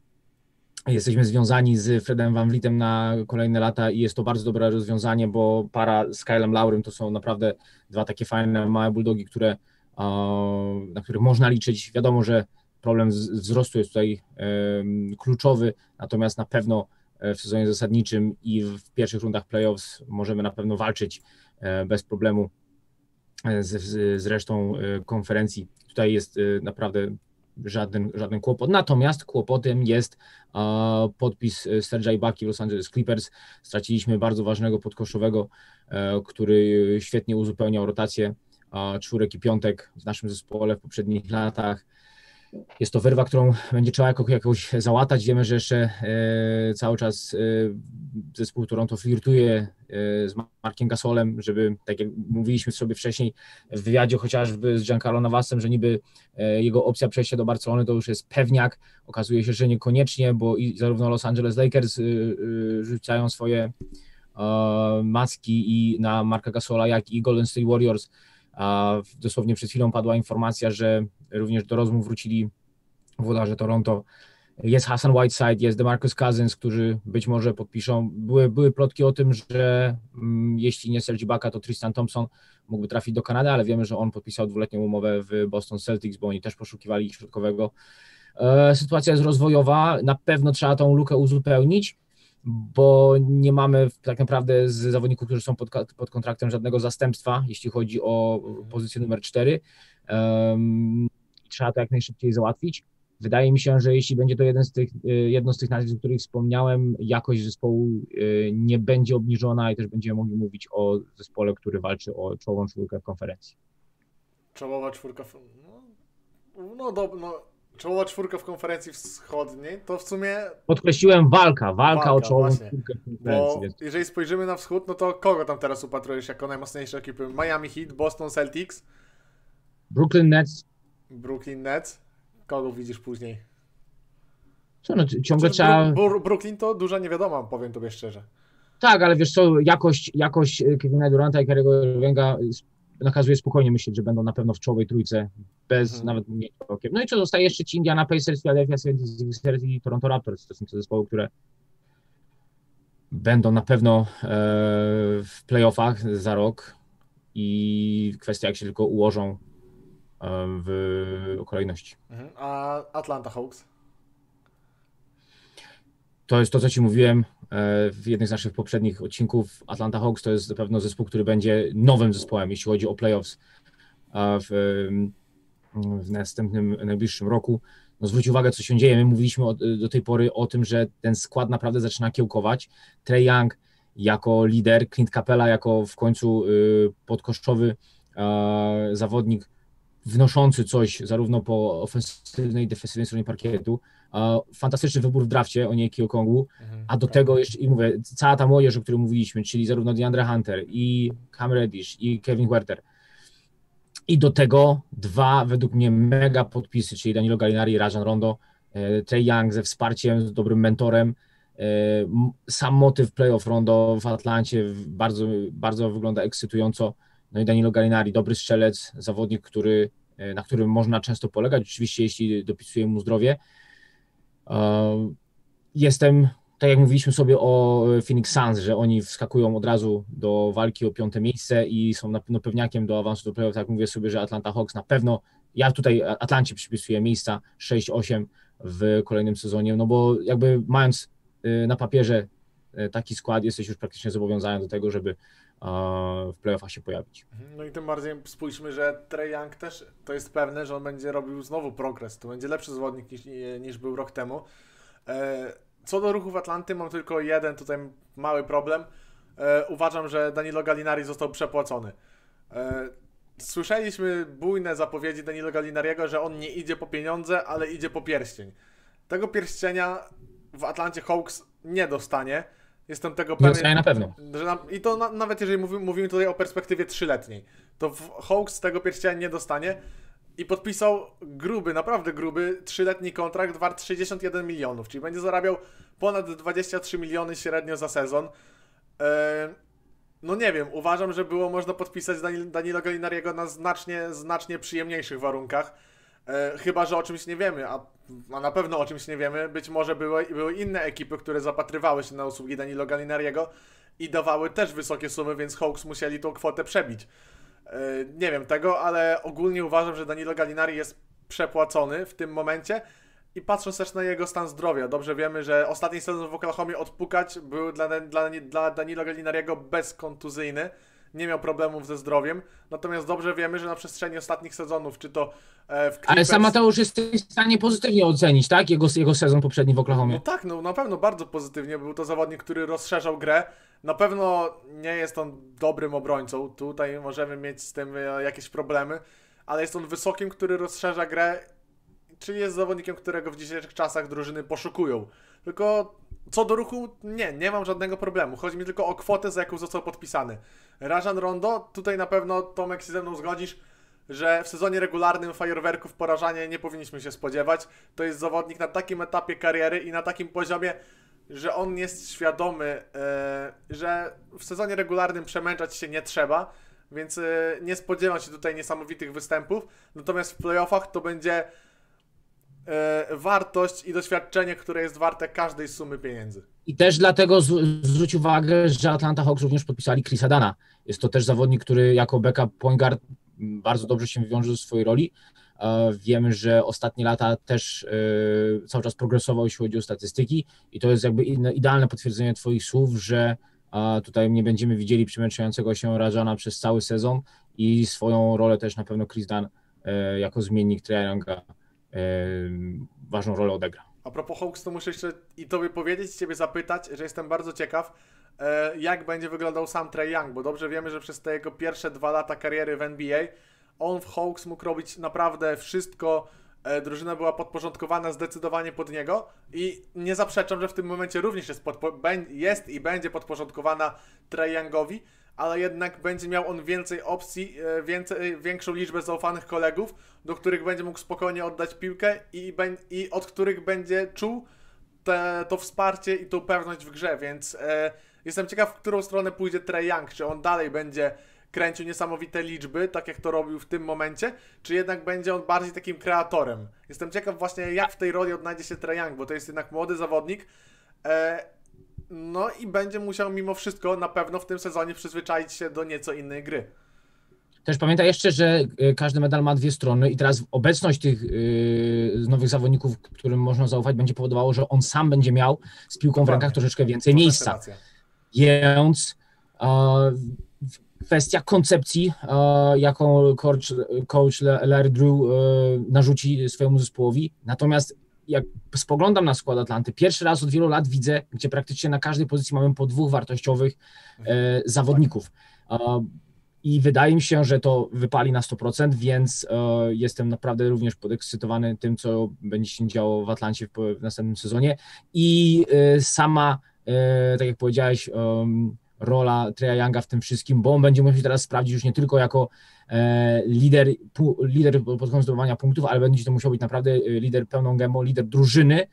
jesteśmy związani z Fredem VanVleetem na kolejne lata i jest to bardzo dobre rozwiązanie, bo para z Kylem Laurym to są naprawdę dwa takie fajne małe bulldogi, które, na których można liczyć. Wiadomo, że problem wzrostu jest tutaj kluczowy, natomiast na pewno w sezonie zasadniczym i w pierwszych rundach playoffs możemy na pewno walczyć bez problemu Z, z, z resztą konferencji. Tutaj jest naprawdę żaden, żaden kłopot. Natomiast kłopotem jest a, podpis Sergeja Ibaki w Los Angeles Clippers. Straciliśmy bardzo ważnego podkoszowego, a, który świetnie uzupełniał rotację a, czwórek i piątek w naszym zespole w poprzednich latach. Jest to wyrwa, którą będzie trzeba jako, jakoś załatać. Wiemy, że jeszcze e, cały czas e, zespół Toronto flirtuje e, z Markiem Gasolem, żeby, tak jak mówiliśmy sobie wcześniej w wywiadzie chociażby z Giancarlo Navasem, że niby e, jego opcja przejścia do Barcelony to już jest pewniak. Okazuje się, że niekoniecznie, bo i zarówno Los Angeles Lakers e, e, rzucają swoje e, maski i na Marka Gasola, jak i Golden State Warriors. A dosłownie przed chwilą padła informacja, że również do rozmów wrócili włodarze Toronto. Jest Hassan Whiteside, jest DeMarcus Cousins, którzy być może podpiszą. Były, były plotki o tym, że mm, jeśli nie Serge Ibaka, to Tristan Thompson mógłby trafić do Kanady, ale wiemy, że on podpisał dwuletnią umowę w Boston Celtics, bo oni też poszukiwali środkowego. E, sytuacja jest rozwojowa, na pewno trzeba tą lukę uzupełnić, bo nie mamy tak naprawdę z zawodników, którzy są pod, pod kontraktem, żadnego zastępstwa, jeśli chodzi o pozycję numer cztery. Um, trzeba to jak najszybciej załatwić. Wydaje mi się, że jeśli będzie to jeden z tych, jedno z tych nazwisk, o których wspomniałem, jakość zespołu nie będzie obniżona i też będziemy mogli mówić o zespole, który walczy o czołową czwórkę w konferencji. Czołowa czwórka w... No, no dobra, no. Czołowa czwórka w konferencji wschodniej, to w sumie... Podkreśliłem walka, walka, walka o czołową właśnie. Czwórkę w konferencji. Bo więc... jeżeli spojrzymy na wschód, no to kogo tam teraz upatrujesz jako najmocniejsze ekipy? Miami Heat, Boston Celtics? Brooklyn Nets. Brooklyn Nets? Kogo widzisz później? Co, no, ciągle znaczy, trzeba... Bru- Brooklyn to duża niewiadoma, powiem tobie szczerze. Tak, ale wiesz co, jakość, jakość Kevina Duranta i Kerry'ego Irvinga nakazuje spokojnie myśleć, że będą na pewno w czołowej trójce, bez hmm. nawet mniej okiem. No i co zostaje jeszcze ci Indiana Pacers, Philadelphia siedemdziesiąt i Toronto Raptors. To są te zespoły, które będą na pewno e, w playoffach za rok i kwestia jak się tylko ułożą e, w kolejności. Hmm. A Atlanta Hawks? To jest to, co ci mówiłem w jednym z naszych poprzednich odcinków. Atlanta Hawks to jest na pewno zespół, który będzie nowym zespołem, jeśli chodzi o playoffs w, w następnym, najbliższym roku. no zwróć uwagę, co się dzieje. My mówiliśmy o, do tej pory o tym, że ten skład naprawdę zaczyna kiełkować. Trae Young jako lider, Clint Capela jako w końcu y, podkoszczowy y, zawodnik wnoszący coś zarówno po ofensywnej i defensywnej stronie parkietu. Y, fantastyczny wybór w drafcie o Niejki Okongu, mhm, a do tego jeszcze, i mówię, cała ta młodzież, o której mówiliśmy, czyli zarówno Deandre Hunter i Cam Reddish i Kevin Huerter. I do tego dwa, według mnie, mega podpisy, czyli Danilo Gallinari i Rajon Rondo, e, Trae Young ze wsparciem, z dobrym mentorem, e, sam motyw playoff Rondo w Atlancie bardzo, bardzo wygląda ekscytująco, no i Danilo Gallinari, dobry strzelec, zawodnik, który, e, na którym można często polegać, oczywiście jeśli dopisuje mu zdrowie. E, jestem, tak jak mówiliśmy sobie o Phoenix Suns, że oni wskakują od razu do walki o piąte miejsce i są na pewno pewniakiem do awansu do playoff, tak mówię sobie, że Atlanta Hawks na pewno, ja tutaj Atlancie przypisuję miejsca sześć osiem w kolejnym sezonie, no bo jakby mając na papierze taki skład, jesteś już praktycznie zobowiązany do tego, żeby w playoffach się pojawić. No i tym bardziej spójrzmy, że Trae Young też, to jest pewne, że on będzie robił znowu progres, to będzie lepszy zawodnik niż, niż był rok temu. Co do ruchów Atlanty, mam tylko jeden tutaj mały problem. E, uważam, że Danilo Gallinari został przepłacony. E, słyszeliśmy bujne zapowiedzi Danilo Gallinariego, że on nie idzie po pieniądze, ale idzie po pierścień. Tego pierścienia w Atlancie Hawks nie dostanie. Jestem tego pewien. Nie dostanie na pewno. Że na, I to na, nawet jeżeli mówimy, mówimy tutaj o perspektywie trzyletniej, to w Hawks tego pierścienia nie dostanie. I podpisał gruby, naprawdę gruby, trzyletni kontrakt wart sześćdziesiąt jeden milionów, czyli będzie zarabiał ponad dwadzieścia trzy miliony średnio za sezon. No nie wiem, uważam, że było można podpisać Danilo Gallinariego na znacznie, znacznie przyjemniejszych warunkach. Chyba że o czymś nie wiemy, a na pewno o czymś nie wiemy. Być może były, były inne ekipy, które zapatrywały się na usługi Danilo Gallinariego i dawały też wysokie sumy, więc Hawks musieli tą kwotę przebić. Nie wiem tego, ale ogólnie uważam, że Danilo Gallinari jest przepłacony w tym momencie i patrząc też na jego stan zdrowia, dobrze wiemy, że ostatni sezon w Oklahomie odpukać był dla, dla, dla Danilo Gallinariego bezkontuzyjny, nie miał problemów ze zdrowiem, natomiast dobrze wiemy, że na przestrzeni ostatnich sezonów, czy to w Clippers... Ale sam Mateusz jest w stanie pozytywnie ocenić, tak? Jego, jego sezon poprzedni w Oklahomie. No tak, no na pewno bardzo pozytywnie, był to zawodnik, który rozszerzał grę. Na pewno nie jest on dobrym obrońcą, tutaj możemy mieć z tym jakieś problemy, ale jest on wysokim, który rozszerza grę, czyli jest zawodnikiem, którego w dzisiejszych czasach drużyny poszukują. Tylko co do ruchu, nie, nie mam żadnego problemu, chodzi mi tylko o kwotę, za jaką został podpisany. Rajon Rondo, tutaj na pewno Tomek się ze mną zgodzisz, że w sezonie regularnym fajerwerków porażanie nie powinniśmy się spodziewać. To jest zawodnik na takim etapie kariery i na takim poziomie, że on jest świadomy, yy, że w sezonie regularnym przemęczać się nie trzeba, więc yy, nie spodziewam się tutaj niesamowitych występów, natomiast w playoffach to będzie yy, wartość i doświadczenie, które jest warte każdej sumy pieniędzy. I też dlatego z- zwróć uwagę, że Atlanta Hawks również podpisali Chrisa Dana. Jest to też zawodnik, który jako backup point guard bardzo dobrze się wywiąże ze swojej roli. Wiem, że ostatnie lata też yy, cały czas progresował, jeśli chodzi o statystyki i to jest jakby inne, idealne potwierdzenie twoich słów, że a, tutaj nie będziemy widzieli przemęczającego się Rajona przez cały sezon i swoją rolę też na pewno Chris Dunn yy, jako zmiennik Trae Younga yy, ważną rolę odegra. A propos Hawks, to muszę jeszcze i tobie powiedzieć, ciebie zapytać, że jestem bardzo ciekaw, yy, jak będzie wyglądał sam Trae Young, bo dobrze wiemy, że przez te jego pierwsze dwa lata kariery w N B A on w Hawks mógł robić naprawdę wszystko, e, drużyna była podporządkowana zdecydowanie pod niego i nie zaprzeczam, że w tym momencie również jest, podpo- be- jest i będzie podporządkowana Trae Youngowi, ale jednak będzie miał on więcej opcji, e, więcej, większą liczbę zaufanych kolegów, do których będzie mógł spokojnie oddać piłkę i, be- i od których będzie czuł te, to wsparcie i tą pewność w grze, więc e, jestem ciekaw, w którą stronę pójdzie Trae Young, czy on dalej będzie kręcił niesamowite liczby, tak jak to robił w tym momencie, czy jednak będzie on bardziej takim kreatorem. Jestem ciekaw właśnie, jak w tej roli odnajdzie się Trae Young, bo to jest jednak młody zawodnik, e, no i będzie musiał mimo wszystko na pewno w tym sezonie przyzwyczaić się do nieco innej gry. Też pamiętaj jeszcze, że każdy medal ma dwie strony i teraz obecność tych yy, nowych zawodników, którym można zaufać, będzie powodowało, że on sam będzie miał z piłką w rękach troszeczkę więcej miejsca. Więc kwestia koncepcji, jaką coach, coach Larry Drew narzuci swojemu zespołowi. Natomiast jak spoglądam na skład Atlanty, pierwszy raz od wielu lat widzę, gdzie praktycznie na każdej pozycji mamy po dwóch wartościowych zawodników. I wydaje mi się, że to wypali na sto procent, więc e, jestem naprawdę również podekscytowany tym, co będzie się działo w Atlancie w, w następnym sezonie. I e, sama, e, tak jak powiedziałeś, e, rola Treya Younga w tym wszystkim, bo on będzie musiał teraz sprawdzić już nie tylko jako e, lider, pu, lider pod kątem zdobywania punktów, ale będzie to musiał być naprawdę lider pełną gębą, lider drużyny,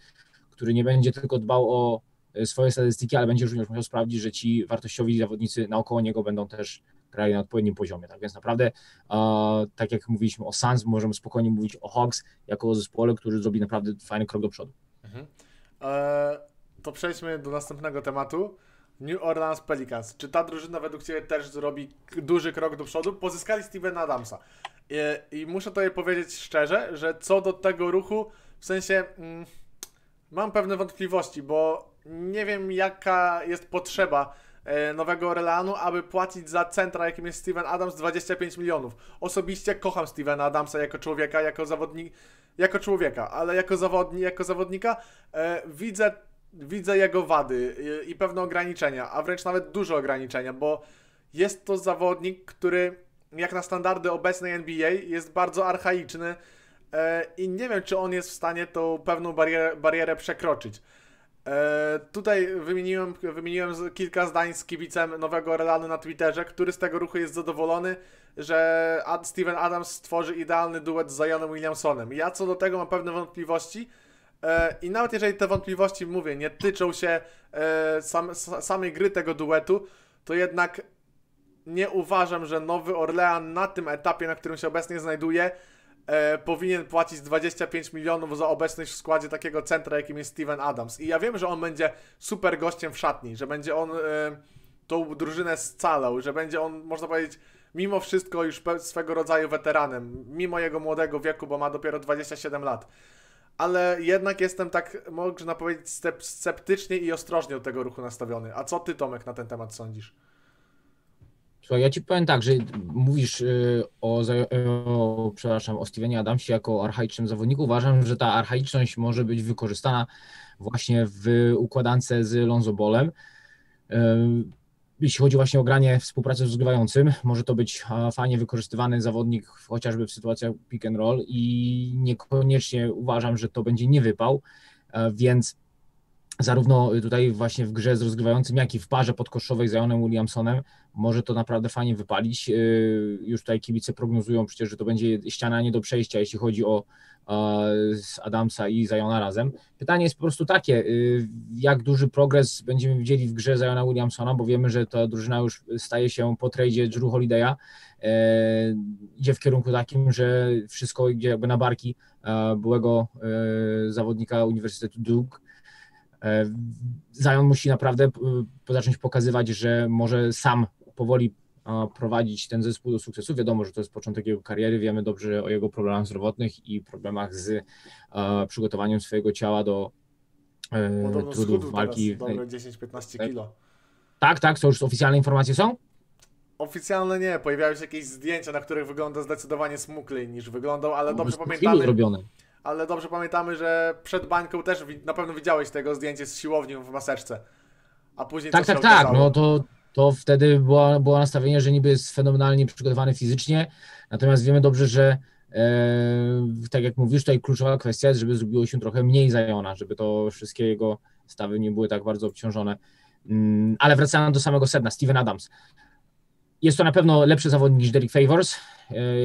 który nie będzie tylko dbał o swoje statystyki, ale będzie również musiał sprawdzić, że ci wartościowi zawodnicy naokoło niego będą też grali na odpowiednim poziomie. Tak więc naprawdę, e, tak jak mówiliśmy o Suns, możemy spokojnie mówić o Hawks jako o zespole, który zrobi naprawdę fajny krok do przodu. Mhm. E, to przejdźmy do następnego tematu. New Orleans Pelicans. Czy ta drużyna według Ciebie też zrobi duży krok do przodu? Pozyskali Stevena Adamsa. E, I muszę tutaj powiedzieć szczerze, że co do tego ruchu, w sensie mm, mam pewne wątpliwości, bo nie wiem, jaka jest potrzeba Nowego Orleanu, aby płacić za centra, jakim jest Steven Adams, dwadzieścia pięć milionów. Osobiście kocham Stevena Adamsa jako człowieka, jako zawodnik, jako człowieka, ale jako, zawodni, jako zawodnika e, widzę, widzę jego wady i, i pewne ograniczenia, a wręcz nawet duże ograniczenia, bo jest to zawodnik, który jak na standardy obecnej N B A jest bardzo archaiczny e, i nie wiem, czy on jest w stanie tą pewną barierę, barierę przekroczyć. Tutaj wymieniłem, wymieniłem kilka zdań z kibicem Nowego Orleanu na Twitterze, który z tego ruchu jest zadowolony, że Steven Adams stworzy idealny duet z Zionem Williamsonem. Ja co do tego mam pewne wątpliwości i nawet jeżeli te wątpliwości, mówię, nie tyczą się sam, samej gry tego duetu, to jednak nie uważam, że Nowy Orlean na tym etapie, na którym się obecnie znajduje, E, powinien płacić dwadzieścia pięć milionów za obecność w składzie takiego centra, jakim jest Steven Adams. I ja wiem, że on będzie super gościem w szatni, że będzie on e, tą drużynę scalał, że będzie on, można powiedzieć, mimo wszystko już swego rodzaju weteranem, mimo jego młodego wieku, bo ma dopiero dwadzieścia siedem lat. Ale jednak jestem tak, można powiedzieć, sceptycznie i ostrożnie do tego ruchu nastawiony. A co ty, Tomek, na ten temat sądzisz? Słuchaj, ja ci powiem tak, że mówisz o, o, przepraszam, o Stevenie Adamsie jako archaicznym zawodniku. Uważam, że ta archaiczność może być wykorzystana właśnie w układance z Lonzo Ballem. Jeśli chodzi właśnie o granie współpracy z rozgrywającym, może to być fajnie wykorzystywany zawodnik chociażby w sytuacjach pick and roll i niekoniecznie uważam, że to będzie niewypał, więc zarówno tutaj właśnie w grze z rozgrywającym, jak i w parze podkoszowej z Zionem Williamsonem może to naprawdę fajnie wypalić. Już tutaj kibice prognozują przecież, że to będzie ściana nie do przejścia, jeśli chodzi o Adamsa i Ziona razem. Pytanie jest po prostu takie, jak duży progres będziemy widzieli w grze Ziona Williamsona, bo wiemy, że ta drużyna już staje się po tradzie Jrue Holiday'a, idzie w kierunku takim, że wszystko idzie jakby na barki byłego zawodnika Uniwersytetu Duke. Zion musi naprawdę zacząć pokazywać, że może sam powoli prowadzić ten zespół do sukcesu. Wiadomo, że to jest początek jego kariery, wiemy dobrze o jego problemach zdrowotnych i problemach z przygotowaniem swojego ciała do Podobno trudów walki. Dobre dziesięć do piętnastu kilo. Tak, tak, to już oficjalne informacje są? Oficjalne nie, pojawiały się jakieś zdjęcia, na których wygląda zdecydowanie smuklej niż wyglądał, ale dobrze pamiętamy. Zrobione. Ale dobrze pamiętamy, że przed bańką też na pewno widziałeś tego zdjęcie z siłownią w maseczce, a później tak, to tak, tak, no to, to wtedy było, było nastawienie, że niby jest fenomenalnie przygotowany fizycznie, natomiast wiemy dobrze, że e, tak jak mówisz, tutaj kluczowa kwestia jest, żeby zrobiło się trochę mniej Ziona, żeby to wszystkie jego stawy nie były tak bardzo obciążone, mm, ale wracając do samego sedna, Steven Adams. Jest to na pewno lepszy zawodnik niż Derrick Favors.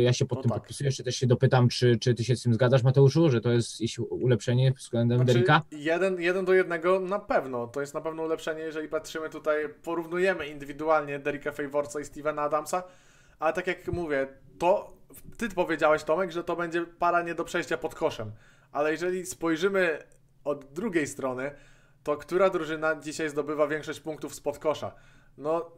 Ja się pod no tym tak. podpisuję. Jeszcze też się dopytam, czy, czy ty się z tym zgadzasz, Mateuszu, że to jest ulepszenie względem znaczy, Derricka? Jeden, jeden do jednego na pewno. To jest na pewno ulepszenie, jeżeli patrzymy tutaj, porównujemy indywidualnie Derricka Favorsa i Stevena Adamsa, ale tak jak mówię, to ty powiedziałeś, Tomek, że to będzie para nie do przejścia pod koszem, ale jeżeli spojrzymy od drugiej strony, to która drużyna dzisiaj zdobywa większość punktów spod kosza? No...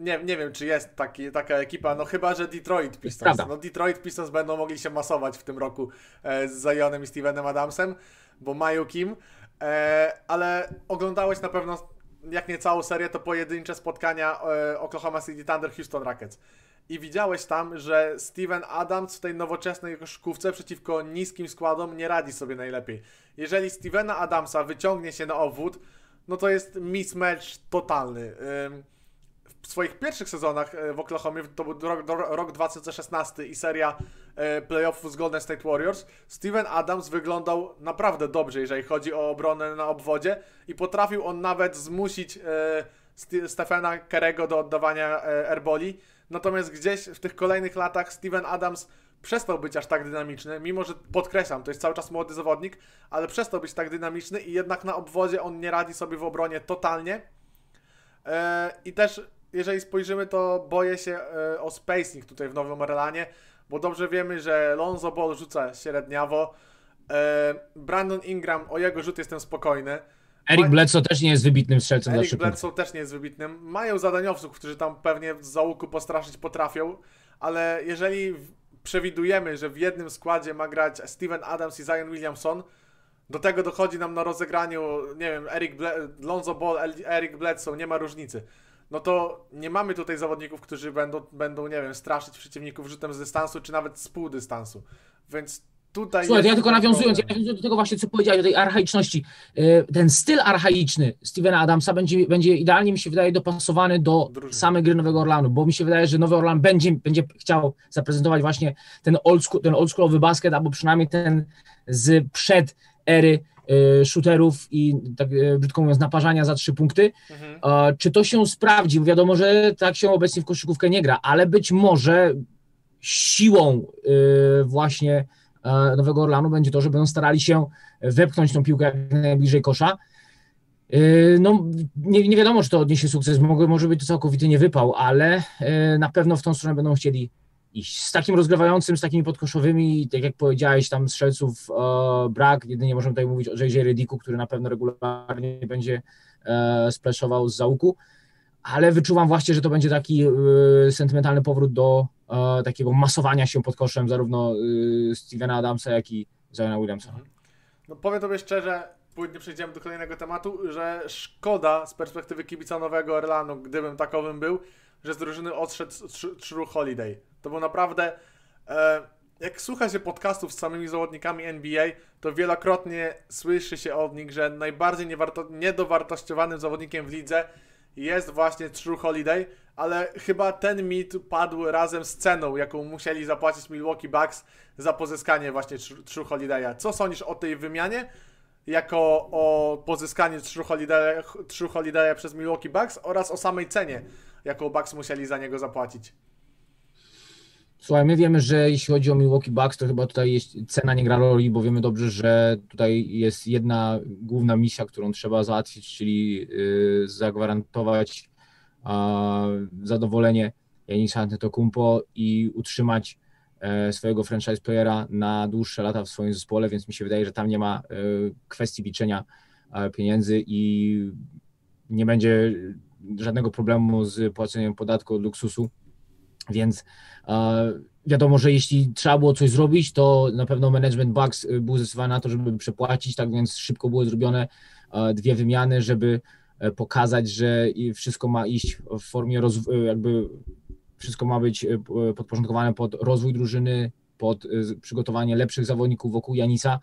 Nie, nie wiem, czy jest taki, taka ekipa, no chyba, że Detroit Pistons. Prawda. No Detroit Pistons będą mogli się masować w tym roku e, z Zionem i Stevenem Adamsem, bo mają kim, e, ale oglądałeś na pewno jak nie całą serię, to pojedyncze spotkania Oklahoma City Thunder Houston Rockets. I widziałeś tam, że Steven Adams w tej nowoczesnej koszykówce przeciwko niskim składom nie radzi sobie najlepiej. Jeżeli Stevena Adamsa wyciągnie się na obwód, no to jest mismatch totalny. W swoich pierwszych sezonach w Oklahomie, to był rok, rok dwa tysiące szesnasty i seria playoffów z Golden State Warriors, Steven Adams wyglądał naprawdę dobrze, jeżeli chodzi o obronę na obwodzie i potrafił on nawet zmusić Stephena Kerego do oddawania airboli. Natomiast gdzieś w tych kolejnych latach Steven Adams przestał być aż tak dynamiczny, mimo że, podkreślam, to jest cały czas młody zawodnik, ale przestał być tak dynamiczny i jednak na obwodzie on nie radzi sobie w obronie totalnie. I też, jeżeli spojrzymy, to boję się o spacing tutaj w Nowym Orleanie, bo dobrze wiemy, że Lonzo Ball rzuca średniawo, Brandon Ingram, o jego rzut jestem spokojny. Eric Bledsoe też nie jest wybitnym strzelcem. Eric Bledsoe też nie jest wybitnym. Mają zadaniowców, którzy tam pewnie z załuku postraszyć potrafią, ale jeżeli przewidujemy, że w jednym składzie ma grać Steven Adams i Zion Williamson, do tego dochodzi nam na rozegraniu, nie wiem, Eric Ble- Lonzo Ball, Eric Bledsoe, nie ma różnicy. No to nie mamy tutaj zawodników, którzy będą, będą nie wiem, straszyć przeciwników rzutem z dystansu, czy nawet z pół dystansu. Więc tutaj... Słuchaj, ja tylko nawiązując, ja nawiązuję do tego właśnie, co powiedziałeś o tej archaiczności. Ten styl archaiczny Stevena Adamsa będzie, będzie idealnie, mi się wydaje, dopasowany do Drużyny. samej gry Nowego Orleanu, bo mi się wydaje, że Nowy Orlean będzie, będzie chciał zaprezentować właśnie ten old school, ten oldschoolowy basket, albo przynajmniej ten z przed ery y, shooterów i, tak y, brzydko mówiąc, naparzania za trzy punkty. Mhm. A, czy to się sprawdzi? Bo wiadomo, że tak się obecnie w koszykówkę nie gra, ale być może siłą y, właśnie y, Nowego Orleanu będzie to, że będą starali się wepchnąć tą piłkę jak najbliżej kosza. Y, no, nie, nie wiadomo, czy to odniesie sukces. Mogę, może być to całkowity niewypał, ale y, na pewno w tą stronę będą chcieli iść. Z takim rozgrywającym, z takimi podkoszowymi, tak jak powiedziałeś, tam strzelców e, brak, jedynie możemy tutaj mówić o J J Rediku, który na pewno regularnie będzie e, splashował z załuku, ale wyczuwam właśnie, że to będzie taki e, sentymentalny powrót do e, takiego masowania się pod koszem zarówno e, Stevena Adamsa, jak i Ziona Williamsona. No powiem tobie szczerze, płynnie przejdziemy do kolejnego tematu, że szkoda z perspektywy kibica Nowego Orleanu, gdybym takowym był, że z drużyny odszedł Jrue Holiday. To było naprawdę, e, jak słucha się podcastów z samymi zawodnikami N B A, to wielokrotnie słyszy się od nich, że najbardziej niewarto, niedowartościowanym zawodnikiem w lidze jest właśnie Jrue Holiday, ale chyba ten mit padł razem z ceną, jaką musieli zapłacić Milwaukee Bucks za pozyskanie właśnie Jrue Holiday'a. Co sądzisz o tej wymianie, jako o pozyskaniu Jrue Holiday'a, Jrue Holiday'a przez Milwaukee Bucks oraz o samej cenie, jaką Bucks musieli za niego zapłacić? Słuchaj, my wiemy, że jeśli chodzi o Milwaukee Bucks, to chyba tutaj jest, cena nie gra roli, bo wiemy dobrze, że tutaj jest jedna główna misja, którą trzeba załatwić, czyli yy, zagwarantować yy, zadowolenie Janisa Antetokounmpo i utrzymać yy, swojego franchise playera na dłuższe lata w swoim zespole, więc mi się wydaje, że tam nie ma yy, kwestii liczenia yy, pieniędzy i nie będzie żadnego problemu z płaceniem podatku od luksusu. Więc e, wiadomo, że jeśli trzeba było coś zrobić, to na pewno management Bucks był zdecydowany na to, żeby przepłacić, tak więc szybko były zrobione e, dwie wymiany, żeby e, pokazać, że wszystko ma iść w formie, rozw- jakby wszystko ma być e, podporządkowane pod rozwój drużyny, pod e, przygotowanie lepszych zawodników wokół Janisa.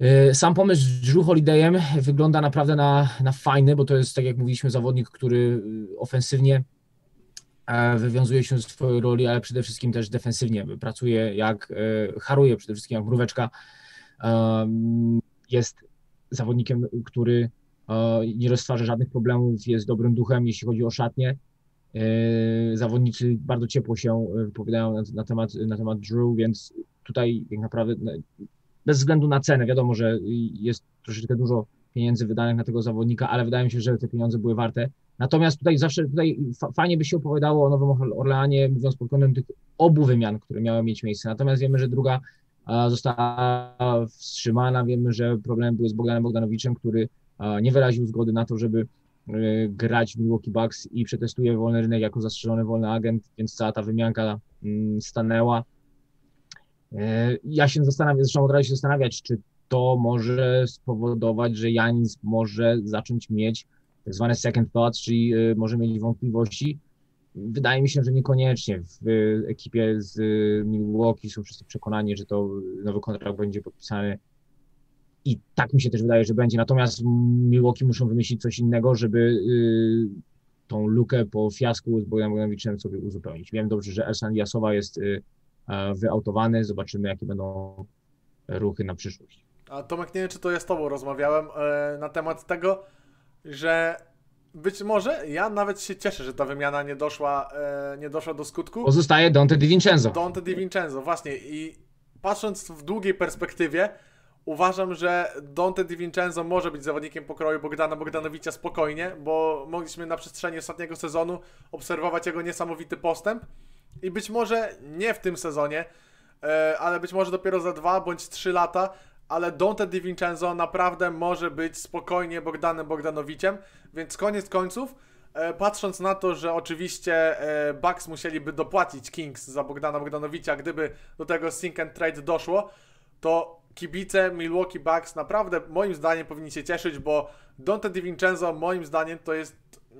E, sam pomysł z Jrue Holiday'em wygląda naprawdę na, na fajny, bo to jest, tak jak mówiliśmy, zawodnik, który ofensywnie wywiązuje się z swojej roli, ale przede wszystkim też defensywnie. Pracuje jak, haruje przede wszystkim jak mróweczka. Jest zawodnikiem, który nie roztwarza żadnych problemów, jest dobrym duchem, jeśli chodzi o szatnię. Zawodnicy bardzo ciepło się wypowiadają na, na temat, na temat Jrue, więc tutaj tak naprawdę bez względu na cenę, wiadomo, że jest troszeczkę dużo pieniędzy wydanych na tego zawodnika, ale wydaje mi się, że te pieniądze były warte. Natomiast tutaj zawsze tutaj fajnie by się opowiadało o Nowym Orleanie, mówiąc pod kątem tych obu wymian, które miały mieć miejsce. Natomiast wiemy, że druga została wstrzymana. Wiemy, że problem był z Bogdanem Bogdanowiczem, który nie wyraził zgody na to, żeby grać w Milwaukee Bucks i przetestuje wolny rynek jako zastrzeżony wolny agent, więc cała ta wymianka stanęła. Ja się zastanawiam, zresztą od razu się zastanawiać, czy to może spowodować, że Janis może zacząć mieć tak zwane second thoughts, czyli może mieli wątpliwości. Wydaje mi się, że niekoniecznie. W ekipie z Milwaukee są wszyscy przekonani, że to nowy kontrakt będzie podpisany i tak mi się też wydaje, że będzie. Natomiast Milwaukee muszą wymyślić coś innego, żeby tą lukę po fiasku z Bogdanem Bogdanowiczem sobie uzupełnić. Wiem dobrze, że Ersan Jasowa jest wyautowany. Zobaczymy, jakie będą ruchy na przyszłość. A Tomek, nie wiem, czy to ja z Tobą rozmawiałem na temat tego, że być może, ja nawet się cieszę, że ta wymiana nie doszła, nie doszła do skutku. Pozostaje Donte DiVincenzo. Donte DiVincenzo, właśnie. I patrząc w długiej perspektywie, uważam, że Donte DiVincenzo może być zawodnikiem pokroju Bogdana Bogdanowicza spokojnie, bo mogliśmy na przestrzeni ostatniego sezonu obserwować jego niesamowity postęp i być może nie w tym sezonie, ale być może dopiero za dwa bądź trzy lata, ale Donte DiVincenzo naprawdę może być spokojnie Bogdanem Bogdanowiciem, więc koniec końców, patrząc na to, że oczywiście Bucks musieliby dopłacić Kings za Bogdana Bogdanowicza, gdyby do tego sink and trade doszło, to kibice Milwaukee Bucks naprawdę moim zdaniem powinni się cieszyć, bo Donte DiVincenzo moim zdaniem to jest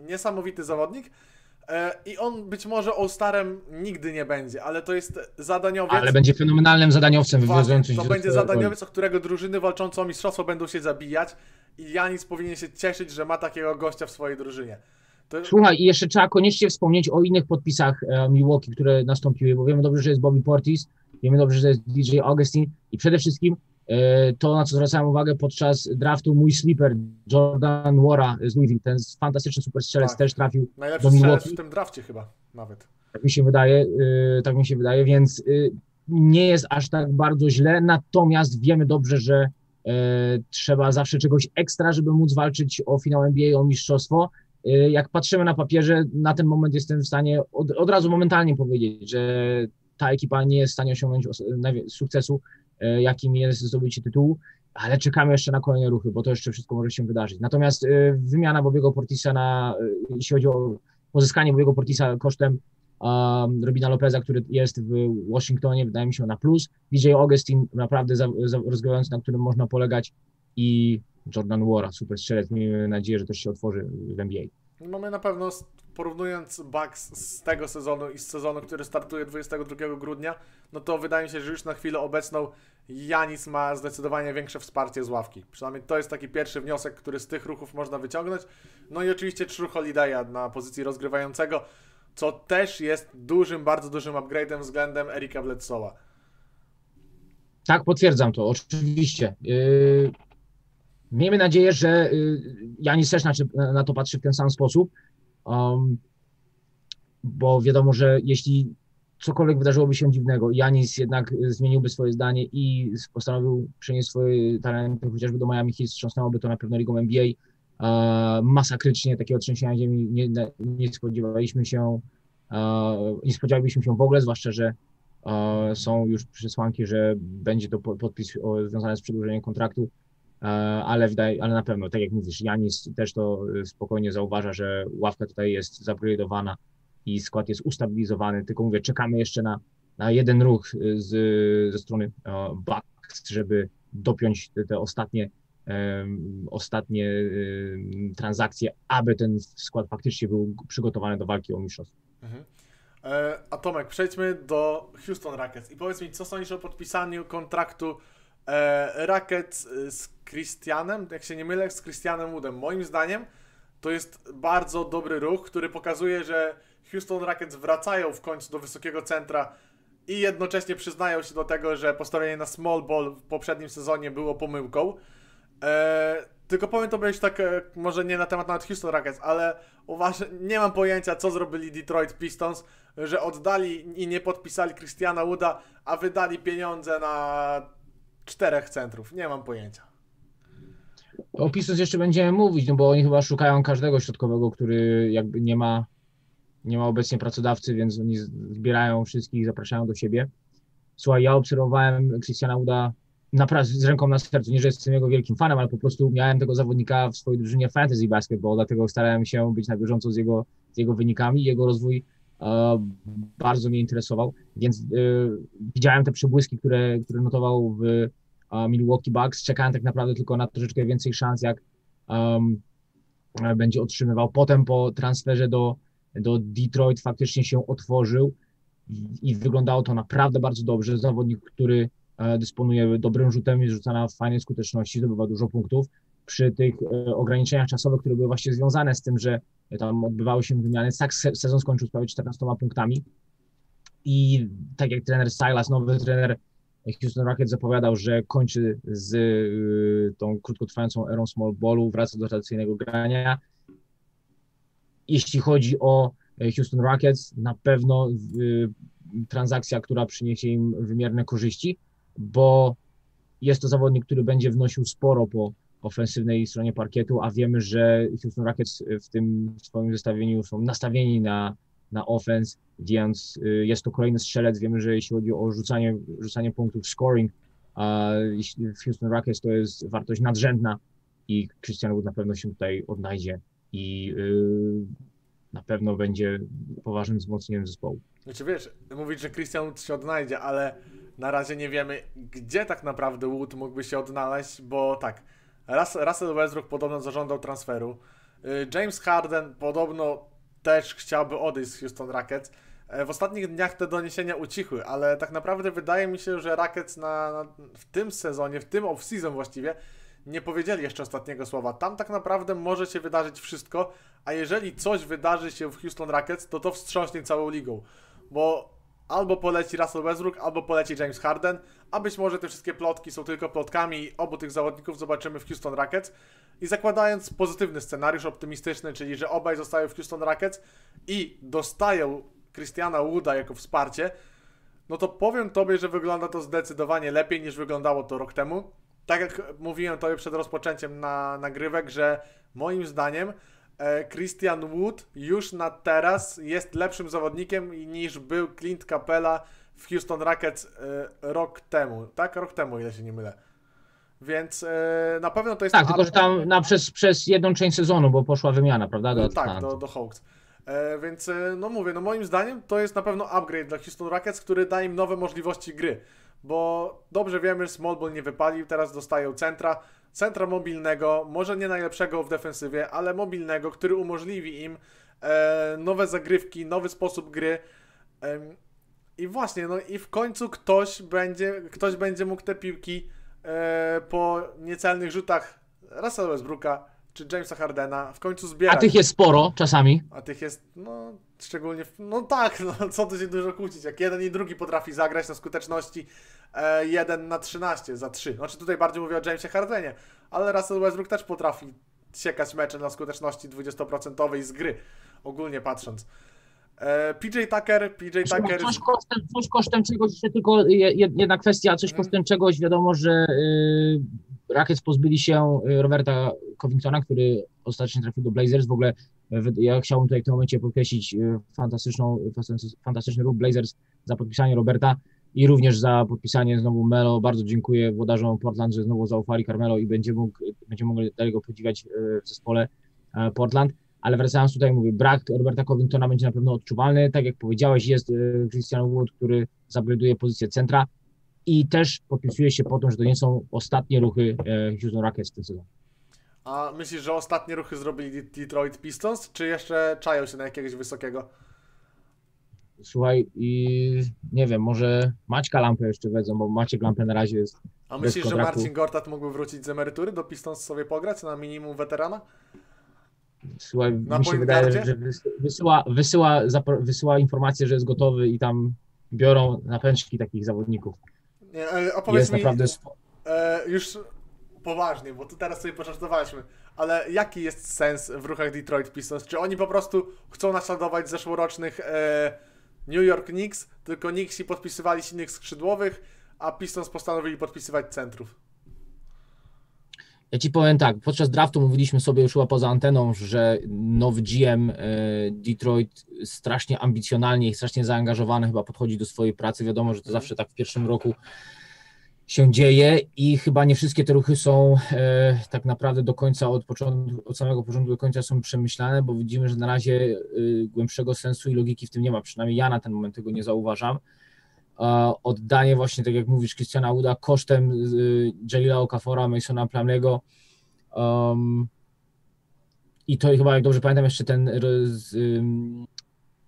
niesamowity zawodnik i on być może All-Starem nigdy nie będzie, ale to jest zadaniowiec. Ale będzie fenomenalnym zadaniowcem. Wywiązującym to będzie zadaniowiec, o którego drużyny walczące o mistrzostwo będą się zabijać i Giannis powinien się cieszyć, że ma takiego gościa w swojej drużynie. To... Słuchaj, i jeszcze trzeba koniecznie wspomnieć o innych podpisach Milwaukee, które nastąpiły, bo wiemy dobrze, że jest Bobby Portis, wiemy dobrze, że jest D J Augustin i przede wszystkim to, na co zwracałem uwagę podczas draftu, mój sleeper Jordan Nwora z Louisville, ten fantastyczny super strzelec, tak, też trafił najlepszy do Milwaukee. Najlepszy strzelec w tym drafcie chyba nawet. Tak mi się wydaje, tak mi się wydaje, więc nie jest aż tak bardzo źle, natomiast wiemy dobrze, że trzeba zawsze czegoś ekstra, żeby móc walczyć o finał N B A, o mistrzostwo. Jak patrzymy na papierze, na ten moment jestem w stanie od, od razu momentalnie powiedzieć, że ta ekipa nie jest w stanie osiągnąć sukcesu, jakim jest zdobycie tytułu, ale czekamy jeszcze na kolejne ruchy, bo to jeszcze wszystko może się wydarzyć. Natomiast wymiana Bobiego Portisa na, jeśli chodzi o pozyskanie Bobiego Portisa kosztem um, Robina Lopeza, który jest w Waszyngtonie, wydaje mi się na plus. D J Augustin naprawdę za, za rozgrywający, na którym można polegać i Jordan Nwora, super strzelec, miejmy nadzieję, że też się otworzy w N B A. Mamy na pewno, porównując Bucks z tego sezonu i z sezonu, który startuje dwudziestego drugiego grudnia, no to wydaje mi się, że już na chwilę obecną Giannis ma zdecydowanie większe wsparcie z ławki. Przynajmniej to jest taki pierwszy wniosek, który z tych ruchów można wyciągnąć. No i oczywiście Jrue Holiday'a na pozycji rozgrywającego, co też jest dużym, bardzo dużym upgrade'em względem Erika Bledsoe'a. Tak, potwierdzam to, oczywiście. Yy... Miejmy nadzieję, że Giannis też na to patrzy w ten sam sposób, um, bo wiadomo, że jeśli cokolwiek wydarzyłoby się dziwnego, Giannis jednak zmieniłby swoje zdanie i postanowił przenieść swoje talenty chociażby do Miami Heat, wstrząsnęłoby to na pewno ligą N B A. Uh, masakrycznie takiego trzęsienia ziemi nie, nie spodziewaliśmy się, uh, nie spodziewaliśmy się w ogóle, zwłaszcza, że uh, są już przesłanki, że będzie to podpis związany z przedłużeniem kontraktu. Ale, wydaje, ale na pewno, tak jak mówisz, Giannis też to spokojnie zauważa, że ławka tutaj jest zaprojektowana i skład jest ustabilizowany, tylko mówię, czekamy jeszcze na, na jeden ruch z, ze strony Bucks, żeby dopiąć te, te ostatnie, um, ostatnie um, transakcje, aby ten skład faktycznie był przygotowany do walki o mistrzostwo. Mhm. A Tomek, przejdźmy do Houston Rockets i powiedz mi, co sądzisz o podpisaniu kontraktu Rockets z Christianem, jak się nie mylę, z Christianem Woodem. Moim zdaniem to jest bardzo dobry ruch, który pokazuje, że Houston Rockets wracają w końcu do wysokiego centra i jednocześnie przyznają się do tego, że postawienie na small ball w poprzednim sezonie było pomyłką. Eee, tylko powiem to już tak, e, może nie na temat nawet Houston Rockets, ale uważam, nie mam pojęcia, co zrobili Detroit Pistons, że oddali i nie podpisali Christiana Wooda, a wydali pieniądze na czterech centrów, nie mam pojęcia. O Pistons jeszcze będziemy mówić, no bo oni chyba szukają każdego środkowego, który jakby nie ma, nie ma obecnie pracodawcy, więc oni zbierają wszystkich, zapraszają do siebie. Słuchaj, ja obserwowałem Christiana Wooda naprawdę z ręką na sercu, nie że jestem jego wielkim fanem, ale po prostu miałem tego zawodnika w swojej drużynie fantasy basketball, dlatego starałem się być na bieżąco z jego, z jego wynikami, jego rozwój bardzo mnie interesował, więc y, widziałem te przebłyski, które, które notował w y, Milwaukee Bucks, czekałem tak naprawdę tylko na troszeczkę więcej szans, jak um, będzie otrzymywał. Potem po transferze do, do Detroit faktycznie się otworzył i wyglądało to naprawdę bardzo dobrze. Zawodnik, który dysponuje dobrym rzutem, jest rzuca na fajnej skuteczności, zdobywa dużo punktów. Przy tych ograniczeniach czasowych, które były właśnie związane z tym, że tam odbywały się wymiany, tak sezon skończył z prawie czternastoma punktami. I tak jak trener Silas, nowy trener Houston Rockets, zapowiadał, że kończy z y, tą krótkotrwającą erą small ballu, wraca do tradycyjnego grania. Jeśli chodzi o Houston Rockets, na pewno y, transakcja, która przyniesie im wymierne korzyści, bo jest to zawodnik, który będzie wnosił sporo po ofensywnej stronie parkietu, a wiemy, że Houston Rockets w tym swoim zestawieniu są nastawieni na na offense, więc jest to kolejny strzelec. Wiemy, że jeśli chodzi o rzucanie, rzucanie punktów, scoring, w Houston Rockets to jest wartość nadrzędna i Christian Wood na pewno się tutaj odnajdzie i na pewno będzie poważnym wzmocnieniem zespołu. Znaczy wiesz, mówić, że Christian Wood się odnajdzie, ale na razie nie wiemy, gdzie tak naprawdę Wood mógłby się odnaleźć, bo tak, Russell Westbrook podobno zażądał transferu, James Harden podobno też chciałby odejść z Houston Rockets. W ostatnich dniach te doniesienia ucichły, ale tak naprawdę wydaje mi się, że Rockets na, na, w tym sezonie, w tym off-season właściwie, nie powiedzieli jeszcze ostatniego słowa. Tam tak naprawdę może się wydarzyć wszystko, a jeżeli coś wydarzy się w Houston Rockets, to to wstrząśnie całą ligą, bo albo poleci Russell Westbrook, albo poleci James Harden, a być może te wszystkie plotki są tylko plotkami i obu tych zawodników zobaczymy w Houston Rockets. I zakładając pozytywny scenariusz, optymistyczny, czyli że obaj zostają w Houston Rockets i dostają Christiana Wooda jako wsparcie, no to powiem Tobie, że wygląda to zdecydowanie lepiej niż wyglądało to rok temu. Tak jak mówiłem Tobie przed rozpoczęciem na nagrywek, że moim zdaniem e, Christian Wood już na teraz jest lepszym zawodnikiem niż był Clint Capela w Houston Rockets e, rok temu. Tak? Rok temu, ile się nie mylę. Więc yy, na pewno to jest... Tak, tylko że tam na, przez, przez jedną część sezonu, bo poszła wymiana, prawda? Do no tak, do, do Hawks. Yy, więc yy, no mówię, no moim zdaniem to jest na pewno upgrade dla Houston Rockets, który da im nowe możliwości gry. Bo dobrze wiemy, small ball nie wypalił, teraz dostają centra. Centra mobilnego, może nie najlepszego w defensywie, ale mobilnego, który umożliwi im yy, nowe zagrywki, nowy sposób gry. Yy, I właśnie, no i w końcu ktoś będzie, ktoś będzie mógł te piłki po niecelnych rzutach Russell Westbrooka czy Jamesa Hardena w końcu zbierać. A tych jest sporo czasami. A tych jest, no szczególnie, no tak, no co tu się dużo kłócić, jak jeden i drugi potrafi zagrać na skuteczności e, jeden na trzynaście za trzy. Znaczy tutaj bardziej mówię o Jamesie Hardenie, ale Russell Westbrook też potrafi siekać mecze na skuteczności dwudziestoprocentowej z gry, ogólnie patrząc. P J Tucker, P J Tucker... Coś kosztem, coś kosztem czegoś, tylko jedna kwestia, coś kosztem hmm. czegoś, wiadomo, że y, Rockets pozbyli się Roberta Covingtona, który ostatecznie trafił do Blazers. W ogóle ja chciałbym tutaj w tym momencie podkreślić fantastyczną, fantastyczny ruch Blazers za podpisanie Roberta i również za podpisanie znowu Melo. Bardzo dziękuję włodarzom Portland, że znowu zaufali Carmelo i będzie mógł, będzie mógł dalej go podziwiać w zespole Portland. Ale wracając tutaj, mówię, brak Roberta Covingtona będzie na pewno odczuwalny. Tak jak powiedziałeś, jest Christian Wood, który zablokuje pozycję centra i też podpisuje się po to, że to nie są ostatnie ruchy Houston Rockets w tym sezonie. A myślisz, że ostatnie ruchy zrobili Detroit Pistons, czy jeszcze czają się na jakiegoś wysokiego? Słuchaj, i nie wiem, może Maćka Lampę jeszcze wezmą, bo Maciek Lampę na razie jest. A myślisz, że Marcin Gortat mógłby wrócić z emerytury do Pistons sobie pograć na minimum weterana? Wysyła, na mi się wydaje, że wysyła, wysyła, wysyła informację, że jest gotowy i tam biorą na pęczki takich zawodników. Nie, opowiedz jest mi, naprawdę... e, już poważnie, bo tu teraz sobie poczartowaliśmy, ale jaki jest sens w ruchach Detroit Pistons? Czy oni po prostu chcą naśladować zeszłorocznych e, New York Knicks, tylko Knicksi podpisywali silnych skrzydłowych, a Pistons postanowili podpisywać centrów? Ja Ci powiem tak, podczas draftu mówiliśmy sobie już chyba poza anteną, że nowy G M Detroit strasznie ambicjonalnie i strasznie zaangażowany chyba podchodzi do swojej pracy. Wiadomo, że to zawsze tak w pierwszym roku się dzieje i chyba nie wszystkie te ruchy są e, tak naprawdę do końca, od, początku, od samego początku do końca są przemyślane, bo widzimy, że na razie e, głębszego sensu i logiki w tym nie ma. Przynajmniej ja na ten moment tego nie zauważam. Oddanie właśnie, tak jak mówisz, Christiana Wooda kosztem Jalila Okafora, Masona Plumlee'ego, um, I to chyba, jak dobrze pamiętam, jeszcze ten roz, um,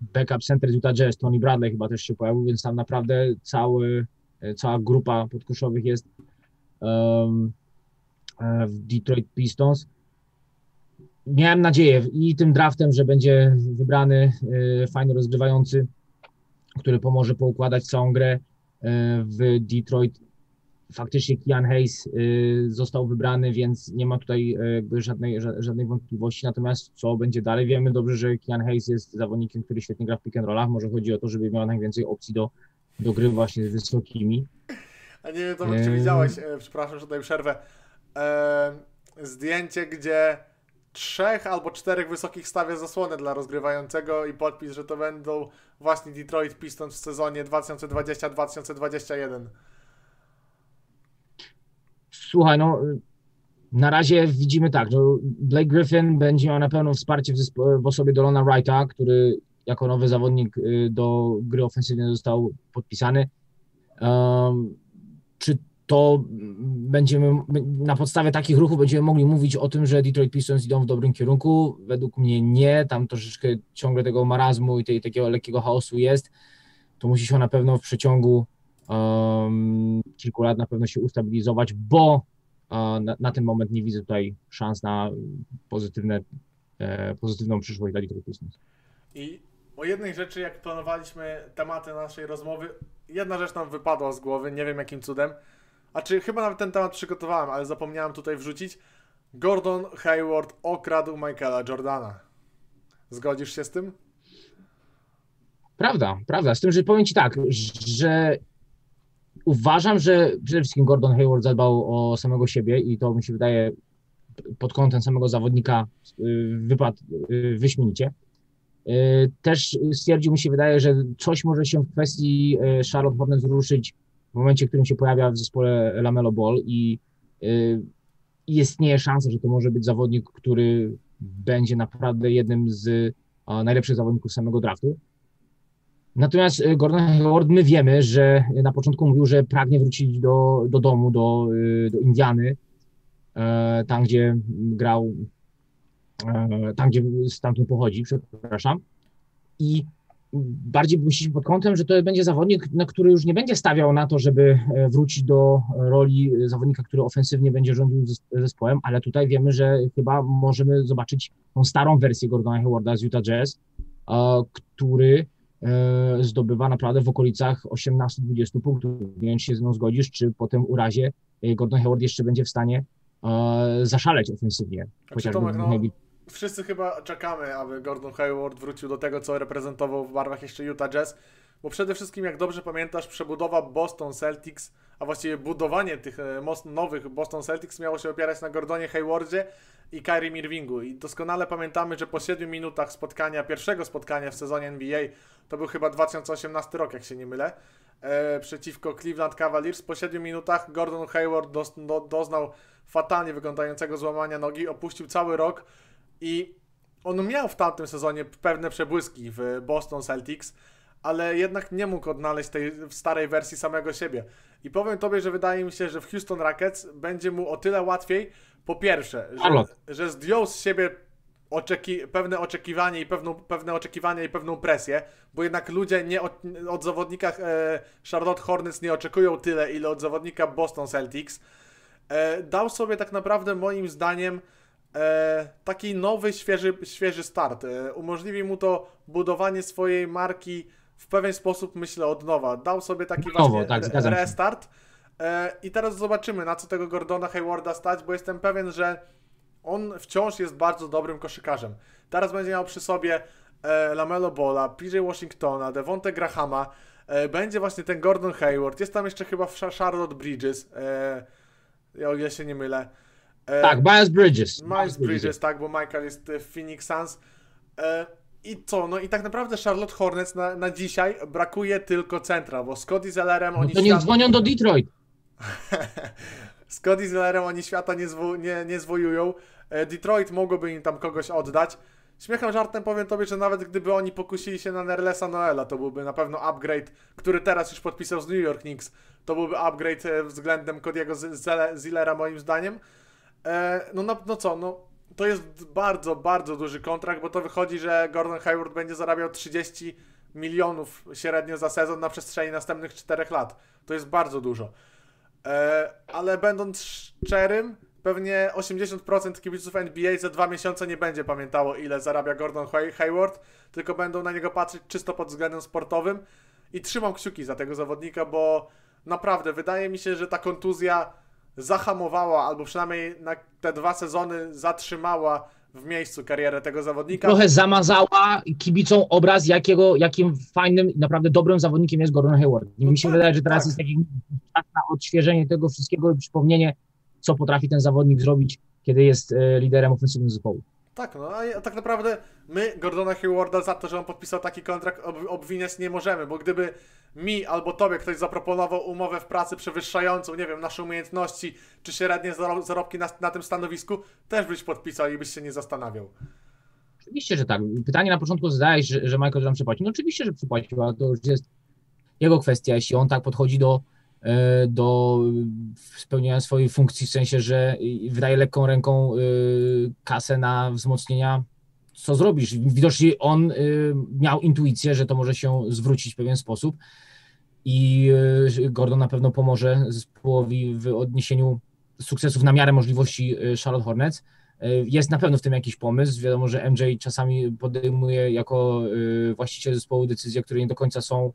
backup center z Utah Jazz, Tony Bradley chyba też się pojawił, więc tam naprawdę cały, cała grupa podkoszowych jest um, w Detroit Pistons. Miałem nadzieję i tym draftem, że będzie wybrany y, fajny rozgrywający, który pomoże poukładać całą grę y, w Detroit. Faktycznie Kian Hayes y, został wybrany, więc nie ma tutaj y, jakby żadnej, ża- żadnej wątpliwości. Natomiast co będzie dalej? Wiemy dobrze, że Kian Hayes jest zawodnikiem, który świetnie gra w pick and rollach. Może chodzi o to, żeby miał najwięcej opcji do, do gry właśnie z wysokimi. A nie wiem, to, czy widziałeś, e, przepraszam, że tutaj przerwę, e, zdjęcie, gdzie trzech albo czterech wysokich stawia zasłonę dla rozgrywającego i podpis, że to będą właśnie Detroit Pistons w sezonie dwa tysiące dwudziestym dwa tysiące dwudziestym pierwszym. Słuchaj, no na razie widzimy tak, że Blake Griffin będzie miał na pewno wsparcie w, zespo- w osobie Delona Wrighta, który jako nowy zawodnik do gry ofensywnej został podpisany. Um, czy to będziemy, na podstawie takich ruchów będziemy mogli mówić o tym, że Detroit Pistons idą w dobrym kierunku? Według mnie nie, tam troszeczkę ciągle tego marazmu i tej, takiego lekkiego chaosu jest. To musi się na pewno w przeciągu um, kilku lat na pewno się ustabilizować, bo um, na, na ten moment nie widzę tutaj szans na pozytywne, e, pozytywną przyszłość dla Detroit Pistons. I o jednej rzeczy, jak planowaliśmy tematy naszej rozmowy, jedna rzecz nam wypadła z głowy, nie wiem jakim cudem. A czy chyba nawet ten temat przygotowałem, ale zapomniałem tutaj wrzucić. Gordon Hayward okradł Michaela Jordana. Zgodzisz się z tym? Prawda, prawda. Z tym, że powiem Ci tak, że uważam, że przede wszystkim Gordon Hayward zadbał o samego siebie i to mi się wydaje pod kątem samego zawodnika wypadł wyśmienicie. Też stwierdził, mi się wydaje, że coś może się w kwestii Charlotte Hornets ruszyć w momencie, w którym się pojawia w zespole LaMelo Ball i y, istnieje szansa, że to może być zawodnik, który będzie naprawdę jednym z a, najlepszych zawodników samego draftu. Natomiast Gordon Hayward, my wiemy, że na początku mówił, że pragnie wrócić do, do domu, do, y, do Indiany, y, tam gdzie grał, y, tam gdzie stamtąd pochodzi, przepraszam. I bardziej myśleliśmy pod kątem, że to będzie zawodnik, na który już nie będzie stawiał na to, żeby wrócić do roli zawodnika, który ofensywnie będzie rządził zespołem, ale tutaj wiemy, że chyba możemy zobaczyć tą starą wersję Gordona Haywarda z Utah Jazz, który zdobywa naprawdę w okolicach osiemnaście dwadzieścia punktów. Nie wiem, czy się z nią zgodzisz, czy po tym urazie Gordon Hayward jeszcze będzie w stanie zaszaleć ofensywnie. Chociażby wszyscy chyba czekamy, aby Gordon Hayward wrócił do tego, co reprezentował w barwach jeszcze Utah Jazz, bo przede wszystkim, jak dobrze pamiętasz, przebudowa Boston Celtics, a właściwie budowanie tych nowych Boston Celtics miało się opierać na Gordonie Haywardzie i Kyrie Irvingu. I doskonale pamiętamy, że po siedmiu minutach spotkania, pierwszego spotkania w sezonie N B A, to był chyba dwa tysiące osiemnasty rok, jak się nie mylę, e, przeciwko Cleveland Cavaliers, po siedmiu minutach Gordon Hayward do, do, doznał fatalnie wyglądającego złamania nogi, opuścił cały rok. I on miał w tamtym sezonie pewne przebłyski w Boston Celtics, ale jednak nie mógł odnaleźć tej starej wersji samego siebie. I powiem Tobie, że wydaje mi się, że w Houston Rockets będzie mu o tyle łatwiej, po pierwsze, że, że zdjął z siebie oczeki- pewne oczekiwanie i pewną, pewne oczekiwania i pewną presję, bo jednak ludzie nie od, od zawodnika e, Charlotte Hornets nie oczekują tyle, ile od zawodnika Boston Celtics. E, dał sobie tak naprawdę, moim zdaniem, E, taki nowy, świeży, świeży start. E, umożliwi mu to budowanie swojej marki w pewien sposób, myślę, od nowa. Dał sobie taki nowo, właśnie tak, re- restart. E, I teraz zobaczymy, na co tego Gordona Haywarda stać, bo jestem pewien, że on wciąż jest bardzo dobrym koszykarzem. Teraz będzie miał przy sobie e, LaMelo Balla, P J Washingtona, Devonte Grahama. E, będzie właśnie ten Gordon Hayward. Jest tam jeszcze chyba Charlotte Bridges. E, ja, ja się nie mylę. E, tak, Miles Bridges. Miles Bridges, tak, bo Michael jest w Phoenix Suns. E, I co? No i tak naprawdę Charlotte Hornets na, na dzisiaj brakuje tylko centra, bo Scottie Zellerem no oni to nie świata... dzwonią do Detroit. Scottie Zellerem oni świata nie, zwo... nie, nie zwojują. E, Detroit mogłoby im tam kogoś oddać. Śmiechem żartem powiem Tobie, że nawet gdyby oni pokusili się na Nerlesa Noela, to byłby na pewno upgrade, który teraz już podpisał z New York Knicks. To byłby upgrade względem Cody'ego Zellera, moim zdaniem. No, no, no co, no to jest bardzo, bardzo duży kontrakt, bo to wychodzi, że Gordon Hayward będzie zarabiał trzydzieści milionów średnio za sezon na przestrzeni następnych czterech lat. To jest bardzo dużo. Ale będąc szczerym, pewnie osiemdziesiąt procent kibiców N B A za dwa miesiące nie będzie pamiętało, ile zarabia Gordon Hayward, tylko będą na niego patrzeć czysto pod względem sportowym i trzymam kciuki za tego zawodnika, bo naprawdę wydaje mi się, że ta kontuzja zahamowała, albo przynajmniej na te dwa sezony zatrzymała w miejscu karierę tego zawodnika. Trochę zamazała kibicom obraz, jakiego, jakim fajnym, naprawdę dobrym zawodnikiem jest Gordon Hayward. I no mi się tak, wydaje, że teraz tak. jest taki czas na odświeżenie tego wszystkiego i przypomnienie, co potrafi ten zawodnik zrobić, kiedy jest liderem ofensywnym zespołu. Tak, no a tak naprawdę my Gordona Haywarda za to, że on podpisał taki kontrakt, obwiniać nie możemy, bo gdyby mi albo tobie ktoś zaproponował umowę w pracy przewyższającą, nie wiem, nasze umiejętności czy średnie zarobki na, na tym stanowisku, też byś podpisał i byś się nie zastanawiał. Oczywiście, że tak. Pytanie na początku zadałeś, że, że Michael nam przypłacił. No oczywiście, że przypłacił, ale to już jest jego kwestia, jeśli on tak podchodzi do do spełniania swojej funkcji, w sensie, że wydaje lekką ręką kasę na wzmocnienia, co zrobisz. Widocznie on miał intuicję, że to może się zwrócić w pewien sposób i Gordon na pewno pomoże zespołowi w odniesieniu sukcesów na miarę możliwości Charlotte Hornets. Jest na pewno w tym jakiś pomysł. Wiadomo, że M J czasami podejmuje jako właściciel zespołu decyzje, które nie do końca są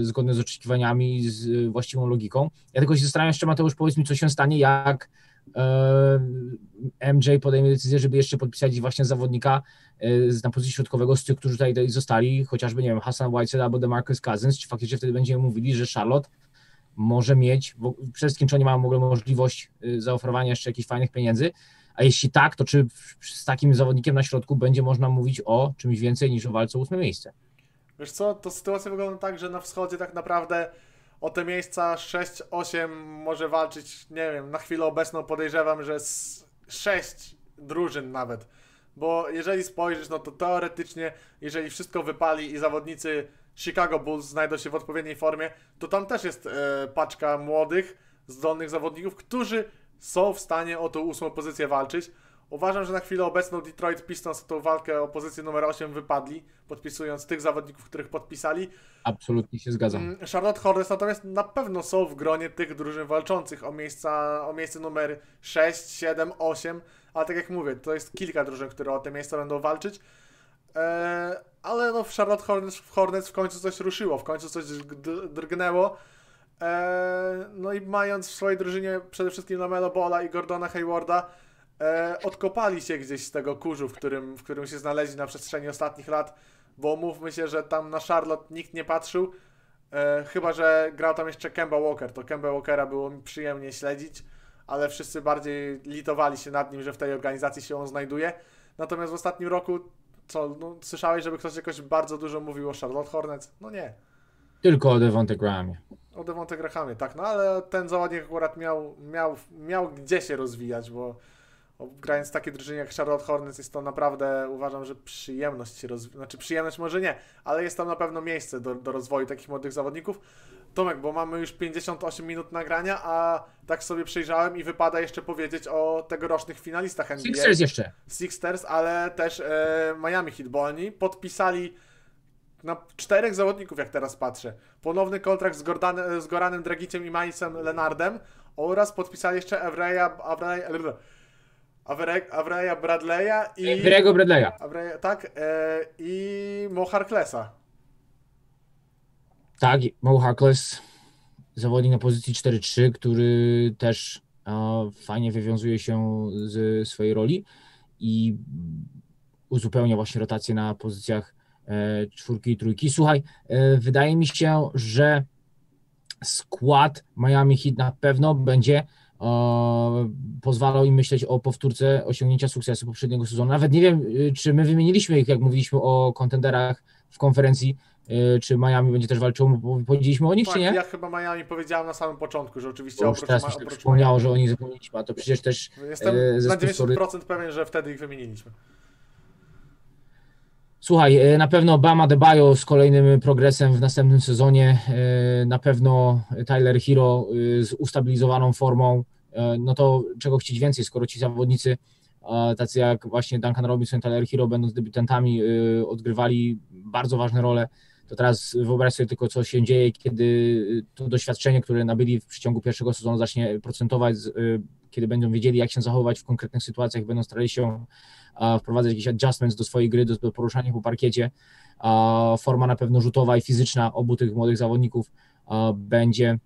zgodne z oczekiwaniami, z właściwą logiką. Ja tylko się zastanawiam jeszcze, Mateusz, powiedz mi, co się stanie, jak M J podejmie decyzję, żeby jeszcze podpisać właśnie zawodnika na pozycji środkowego z tych, którzy tutaj zostali, chociażby, nie wiem, Hassan Whiteside albo DeMarcus Cousins, czy faktycznie wtedy będziemy mówili, że Charlotte może mieć, bo przede wszystkim, czy oni mają w ogóle możliwość zaoferowania jeszcze jakichś fajnych pieniędzy, a jeśli tak, to czy z takim zawodnikiem na środku będzie można mówić o czymś więcej niż o walce o ósme miejsce? Wiesz co, to sytuacja wygląda tak, że na wschodzie tak naprawdę o te miejsca sześć osiem może walczyć, nie wiem, na chwilę obecną podejrzewam, że z sześć drużyn nawet. Bo jeżeli spojrzysz, no to teoretycznie, jeżeli wszystko wypali i zawodnicy Chicago Bulls znajdą się w odpowiedniej formie, to tam też jest e, paczka młodych, zdolnych zawodników, którzy są w stanie o tą ósmą pozycję walczyć. Uważam, że na chwilę obecną Detroit Pistons tą walkę o pozycję numer osiem wypadli, podpisując tych zawodników, których podpisali. Absolutnie się zgadzam. Charlotte Hornets natomiast na pewno są w gronie tych drużyn walczących o miejsca, o miejsce numer sześć, siedem, osiem, ale tak jak mówię, to jest kilka drużyn, które o te miejsca będą walczyć. Eee, ale no w Charlotte Hornets w, Hornets w końcu coś ruszyło, w końcu coś drgnęło. Eee, no i mając w swojej drużynie przede wszystkim LaMelo Balla i Gordona Haywarda, odkopali się gdzieś z tego kurzu, w którym, w którym się znaleźli na przestrzeni ostatnich lat, bo mówmy się, że tam na Charlotte nikt nie patrzył, e, chyba że grał tam jeszcze Kemba Walker, to Kemba Walkera było mi przyjemnie śledzić, ale wszyscy bardziej litowali się nad nim, że w tej organizacji się on znajduje. Natomiast w ostatnim roku, co, no, słyszałeś, żeby ktoś jakoś bardzo dużo mówił o Charlotte Hornets? No nie. Tylko o Devonte Grahamie. O Devonte Grahamie, tak, no ale ten zawodnik akurat miał, miał, miał gdzie się rozwijać, bo grając w takiej drużynie jak Charlotte Hornets jest to naprawdę, uważam, że przyjemność się rozwija, znaczy przyjemność może nie, ale jest tam na pewno miejsce do, do rozwoju takich młodych zawodników. Tomek, bo mamy już pięćdziesiąt osiem minut nagrania, a tak sobie przyjrzałem i wypada jeszcze powiedzieć o tegorocznych finalistach N B A. Sixers jeszcze. Sixers, ale też e, Miami Heat, bo oni podpisali na czterech zawodników, jak teraz patrzę. Ponowny kontrakt z, Gordanem, z Goranem Dragiciem i Milesem Lenardem oraz podpisali jeszcze Evreya... Evreya Avereya Bradleya i... Avery'ego Bradleya. Avery, tak, yy, i Mo Harklessa. Tak, Mo Harkless, zawodnik na pozycji cztery trzy, który też a, fajnie wywiązuje się z swojej roli i uzupełnia właśnie rotację na pozycjach e, czwórki i trójki. Słuchaj, e, wydaje mi się, że skład Miami Heat na pewno będzie pozwalał im myśleć o powtórce osiągnięcia sukcesu poprzedniego sezonu. Nawet nie wiem, czy my wymieniliśmy ich, jak mówiliśmy o kontenderach w konferencji, czy Miami będzie też walczyło, bo powiedzieliśmy o nich, tak, czy nie? Ja chyba Miami powiedziałem na samym początku, że oczywiście oprócz, teraz ma, oprócz wspomniało, Miami, że oni zapomnieliśmy, a to przecież też... Jestem na dziewięćdziesiąt procent pewien, że wtedy ich wymieniliśmy. Słuchaj, na pewno Bam Adebayo z kolejnym progresem w następnym sezonie, na pewno Tyler Hero z ustabilizowaną formą, no to czego chcieć więcej, skoro ci zawodnicy tacy jak właśnie Duncan Robinson, Tyler Hero, będąc debiutantami, odgrywali bardzo ważne role. To teraz wyobraź sobie tylko, co się dzieje, kiedy to doświadczenie, które nabyli w przeciągu pierwszego sezonu, zacznie procentować, kiedy będą wiedzieli, jak się zachowywać w konkretnych sytuacjach, będą starali się wprowadzać jakieś adjustments do swojej gry, do poruszania po parkiecie. Forma na pewno rzutowa i fizyczna obu tych młodych zawodników będzie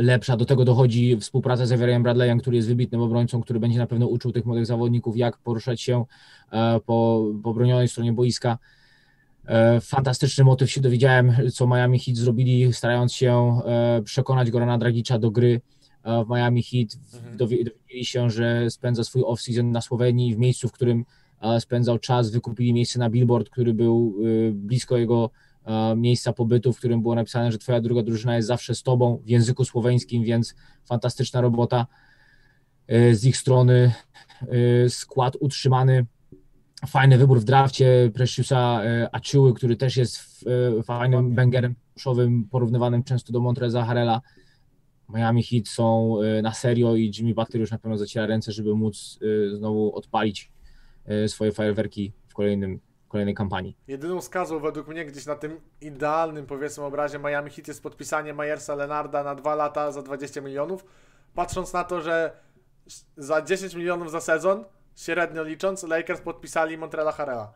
lepsza. Do tego dochodzi współpraca z Everyem Bradleyem, który jest wybitnym obrońcą, który będzie na pewno uczył tych młodych zawodników, jak poruszać się po, po bronionej stronie boiska. Fantastyczny motyw się dowiedziałem, co Miami Heat zrobili, starając się przekonać Gorana Dragicza do gry w Miami Heat. Mhm. Dowiedzieli się, że spędza swój off-season na Słowenii, w miejscu, w którym spędzał czas. Wykupili miejsce na billboard, który był blisko jego miejsca pobytu, w którym było napisane, że twoja druga drużyna jest zawsze z tobą, w języku słoweńskim, więc fantastyczna robota z ich strony. Skład utrzymany. Fajny wybór w drafcie Preciusa Achiuły, który też jest fajnym bangerem pushowym, porównywanym często do Montrezla Harrella. Miami Heat są na serio i Jimmy Butler już na pewno zaciera ręce, żeby móc znowu odpalić swoje fajerwerki w kolejnym kolejnej kampanii. Jedyną skazą według mnie gdzieś na tym idealnym, powiedzmy, obrazie Miami Heat jest podpisanie Myersa Leonarda na dwa lata za dwadzieścia milionów, patrząc na to, że za dziesięć milionów za sezon, średnio licząc, Lakers podpisali Montrezla Harrella,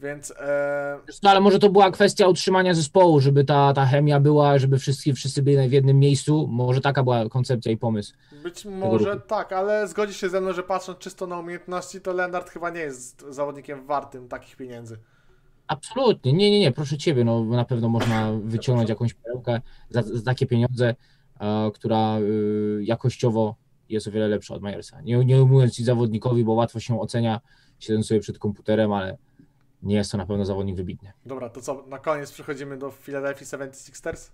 więc... Ee... No ale może to była kwestia utrzymania zespołu, żeby ta, ta chemia była, żeby wszyscy, wszyscy byli w jednym miejscu, może taka była koncepcja i pomysł. Być może tak, ale zgodzisz się ze mną, że patrząc czysto na umiejętności, to Leonard chyba nie jest zawodnikiem wartym takich pieniędzy. Absolutnie, nie, nie, nie, proszę Ciebie, no na pewno można wyciągnąć jakąś perełkę za, za takie pieniądze, e, która e, jakościowo jest o wiele lepsza od Myersa. Nie, nie ujmując ci zawodnikowi, bo łatwo się ocenia, siedząc sobie przed komputerem, ale nie jest to na pewno zawodnik wybitny. Dobra, to co, na koniec przechodzimy do Philadelphia seventy-sixers?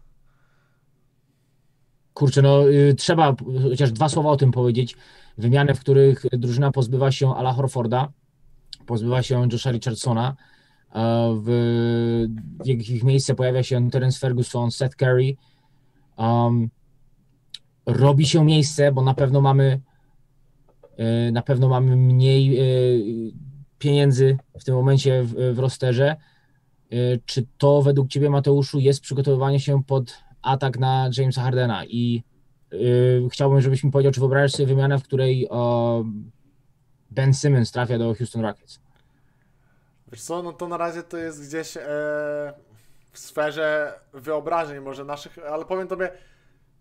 Kurczę, no y, trzeba chociaż dwa słowa o tym powiedzieć. Wymiany, w których drużyna pozbywa się Ala Horforda, pozbywa się Josha Richardsona, w, w ich miejsce pojawia się Terence Ferguson, Seth Curry, um, robi się miejsce, bo na pewno mamy na pewno mamy mniej pieniędzy w tym momencie w, w rosterze. Czy to według Ciebie, Mateuszu, jest przygotowywanie się pod atak na Jamesa Hardena? I y, chciałbym, żebyś mi powiedział, czy wyobrażasz sobie wymianę, w której o, Ben Simmons trafia do Houston Rockets? Wiesz co, no to na razie to jest gdzieś e, w sferze wyobrażeń może naszych, ale powiem Tobie,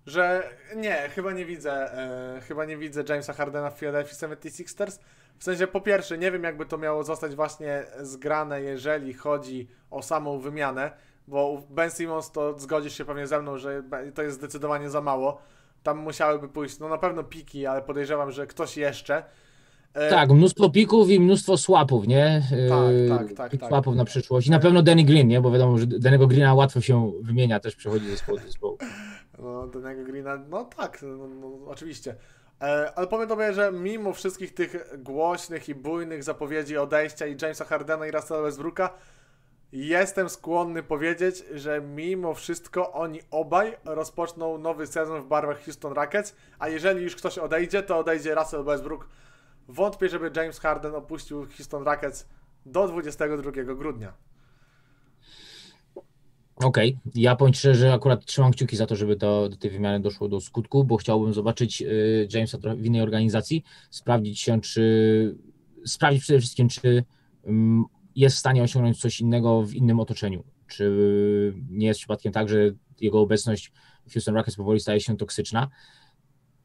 że nie, chyba nie widzę, e, chyba nie widzę Jamesa Hardena w Philadelphia seventy-sixers. W sensie, po pierwsze, nie wiem, jakby to miało zostać właśnie zgrane, jeżeli chodzi o samą wymianę, bo Ben Simmons, to zgodzisz się pewnie ze mną, że to jest zdecydowanie za mało. Tam musiałyby pójść, no na pewno piki, ale podejrzewam, że ktoś jeszcze. E... Tak, mnóstwo pików i mnóstwo swapów, nie? E... Tak, tak, tak. Pik tak swapów tak. Na przyszłość. I na pewno Danny Green, nie? Bo wiadomo, że Danny'ego Greena łatwo się wymienia, też przechodzi ze zespołu do zespołu. No, Danny'ego Greena, no tak, no, no, oczywiście. E, ale powiem Tobie, że mimo wszystkich tych głośnych i bujnych zapowiedzi odejścia i Jamesa Hardena i Russella Westbrooka, jestem skłonny powiedzieć, że mimo wszystko oni obaj rozpoczną nowy sezon w barwach Houston Rockets, a jeżeli już ktoś odejdzie, to odejdzie Russell Westbrook. Wątpię, żeby James Harden opuścił Houston Rockets do dwudziestego drugiego grudnia. Okej, okay. Ja powiem szczerze, że akurat trzymam kciuki za to, żeby to, do tej wymiany doszło do skutku, bo chciałbym zobaczyć y, Jamesa w innej organizacji, sprawdzić się, czy sprawdzić przede wszystkim, czy y, jest w stanie osiągnąć coś innego w innym otoczeniu, czy y, nie jest przypadkiem tak, że jego obecność w Houston Rockets powoli staje się toksyczna.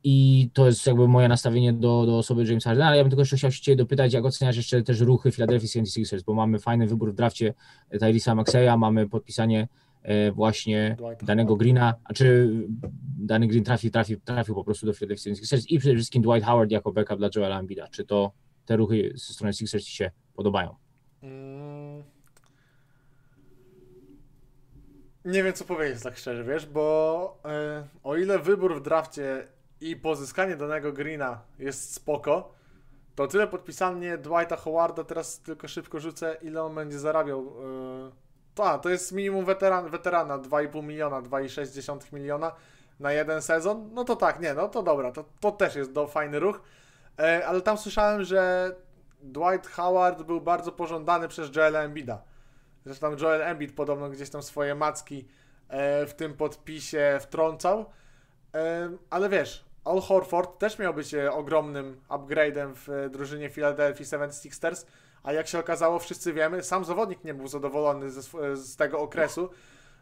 I to jest jakby moje nastawienie do, do osoby Jamesa Hardena, ale ja bym tylko jeszcze chciał się Ciebie dopytać, jak oceniasz jeszcze też ruchy Philadelphia seventy-sixers, bo mamy fajny wybór w drafcie Tyresa Maxeya, mamy podpisanie właśnie Danny'ego Greena, a czy Danny Green trafi, trafi, trafił po prostu do Philadelphia seventy-sixers i przede wszystkim Dwight Howard jako backup dla Joela Embida. Czy to te ruchy ze strony Sixers Ci się podobają? Mm. Nie wiem, co powiedzieć tak szczerze, wiesz, bo yy, o ile wybór w drafcie i pozyskanie danego Greena jest spoko, to tyle podpisanie Dwighta Howarda, teraz tylko szybko rzucę, ile on będzie zarabiał. Yy, to, to jest minimum weteran, weterana, dwa i pół miliona, dwa i sześć dziesiątych miliona na jeden sezon. No to tak, nie, no to dobra, to, to też jest do, fajny ruch, yy, ale tam słyszałem, że Dwight Howard był bardzo pożądany przez Joela Embida. Zresztą Joel Embiid podobno gdzieś tam swoje macki w tym podpisie wtrącał. Ale wiesz, Al Horford też miał być ogromnym upgrade'em w drużynie Philadelphia seventy-sixers, a jak się okazało, wszyscy wiemy, sam zawodnik nie był zadowolony z, z tego okresu.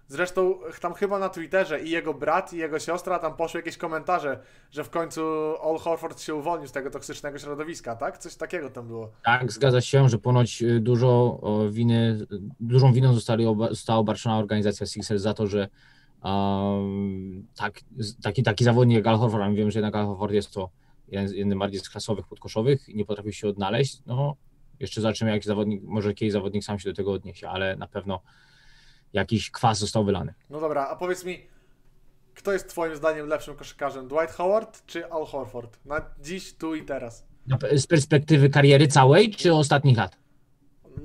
Zresztą tam chyba na Twitterze i jego brat, i jego siostra, tam poszły jakieś komentarze, że w końcu Al Horford się uwolnił z tego toksycznego środowiska, tak? Coś takiego tam było. Tak, zgadza się, że ponoć dużo winy, dużą winą zostali oba, została obarczona organizacja Sixers za to, że um, tak, taki, taki zawodnik jak Al Horford, a my wiemy, że jednak Al Horford jest to jeden z bardziej klasowych podkoszowych i nie potrafił się odnaleźć, no jeszcze zobaczymy, jak zawodnik, może kiedyś zawodnik sam się do tego odniesie, ale na pewno jakiś kwas został wylany. No dobra, a powiedz mi, kto jest twoim zdaniem lepszym koszykarzem? Dwight Howard czy Al Horford? Na dziś, tu i teraz. Z perspektywy kariery całej czy ostatnich lat?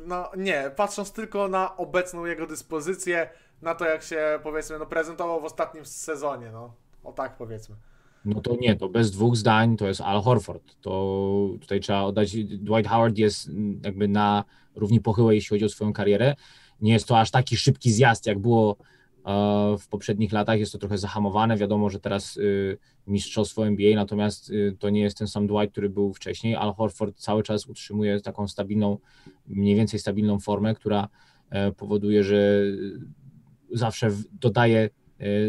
No nie, patrząc tylko na obecną jego dyspozycję, na to jak się powiedzmy no, prezentował w ostatnim sezonie, no o tak powiedzmy. No to nie, to bez dwóch zdań to jest Al Horford. To tutaj trzeba oddać, Dwight Howard jest jakby na równi pochyłej, jeśli chodzi o swoją karierę. Nie jest to aż taki szybki zjazd, jak było w poprzednich latach, jest to trochę zahamowane, wiadomo, że teraz mistrzostwo N B A, natomiast to nie jest ten sam Dwight, który był wcześniej. Al Horford cały czas utrzymuje taką stabilną, mniej więcej stabilną formę, która powoduje, że zawsze dodaje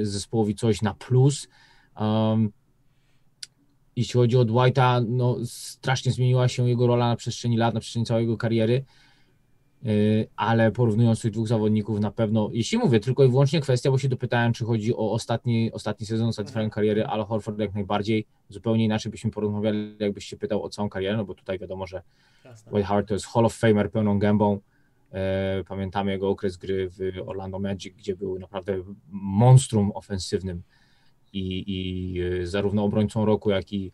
zespołowi coś na plus. Jeśli chodzi o Dwighta, no strasznie zmieniła się jego rola na przestrzeni lat, na przestrzeni całej jego kariery, ale porównując tych dwóch zawodników na pewno, jeśli mówię, tylko i wyłącznie kwestia, bo się dopytałem, czy chodzi o ostatni, ostatni sezon, ostatni fragment kariery, ale Horford jak najbardziej, zupełnie inaczej byśmy porozmawiali, jakbyś się pytał o całą karierę, no bo tutaj wiadomo, że Dwight Howard to jest Hall of Famer pełną gębą, pamiętamy jego okres gry w Orlando Magic, gdzie był naprawdę monstrum ofensywnym i, i zarówno obrońcą roku, jak i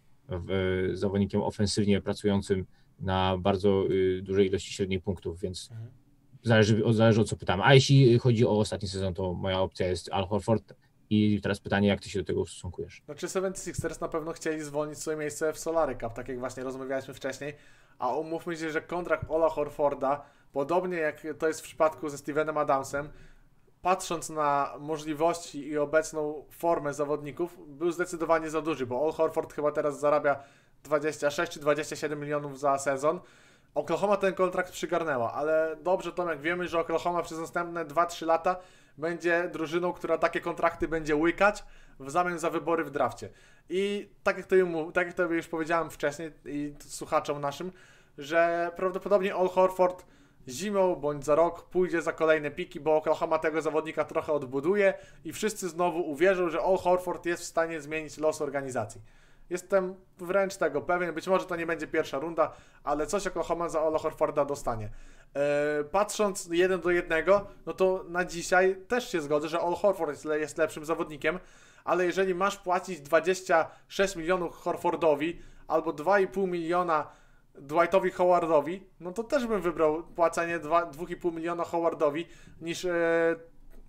zawodnikiem ofensywnie pracującym na bardzo y, dużej ilości średnich punktów, więc mhm. zależy, od, zależy o co pytam. A jeśli chodzi o ostatni sezon, to moja opcja jest Al Horford i teraz pytanie, jak ty się do tego ustosunkujesz? No czy seventy-sixers na pewno chcieli zwolnić swoje miejsce w Salary Cap, tak jak właśnie rozmawialiśmy wcześniej, a umówmy się, że kontrakt Ola Horforda, podobnie jak to jest w przypadku ze Stevenem Adamsem, patrząc na możliwości i obecną formę zawodników, był zdecydowanie za duży, bo Al Horford chyba teraz zarabia dwadzieścia sześć czy dwadzieścia siedem milionów za sezon. Oklahoma ten kontrakt przygarnęła, ale dobrze, Tomek, wiemy, że Oklahoma przez następne dwa trzy lata będzie drużyną, która takie kontrakty będzie łykać w zamian za wybory w drafcie. I tak jak tobie, tak jak tobie już powiedziałem wcześniej i słuchaczom naszym, że prawdopodobnie Al Horford zimą bądź za rok pójdzie za kolejne piki, bo Oklahoma tego zawodnika trochę odbuduje i wszyscy znowu uwierzą, że Al Horford jest w stanie zmienić los organizacji. Jestem wręcz tego pewien, być może to nie będzie pierwsza runda, ale coś Oklahoma za Ola Horforda dostanie. Yy, patrząc jeden do jednego, no to na dzisiaj też się zgodzę, że Al Horford jest, le jest lepszym zawodnikiem, ale jeżeli masz płacić dwadzieścia sześć milionów Horfordowi albo dwa i pół miliona Dwightowi Howardowi, no to też bym wybrał płacenie dwa i pół miliona Howardowi niż yy,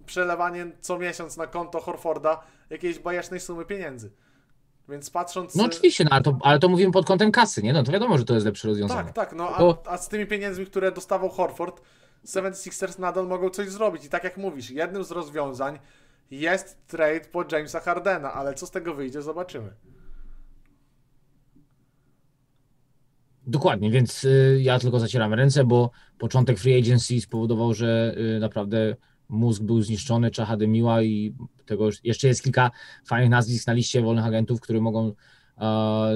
przelewanie co miesiąc na konto Horforda jakiejś bajecznej sumy pieniędzy. Więc patrząc... No oczywiście, no, ale, to, ale to mówimy pod kątem kasy, nie? No to wiadomo, że to jest lepsze rozwiązanie. Tak, tak, no to... a, a z tymi pieniędzmi, które dostawał Horford, seventy-sixers nadal mogą coś zrobić. I tak jak mówisz, jednym z rozwiązań jest trade po Jamesa Hardena, ale co z tego wyjdzie, zobaczymy. Dokładnie, więc y, ja tylko zacieram ręce, bo początek free agency spowodował, że y, naprawdę... mózg był zniszczony, Czacha dymiła i tego jeszcze jest kilka fajnych nazwisk na liście wolnych agentów, które mogą e,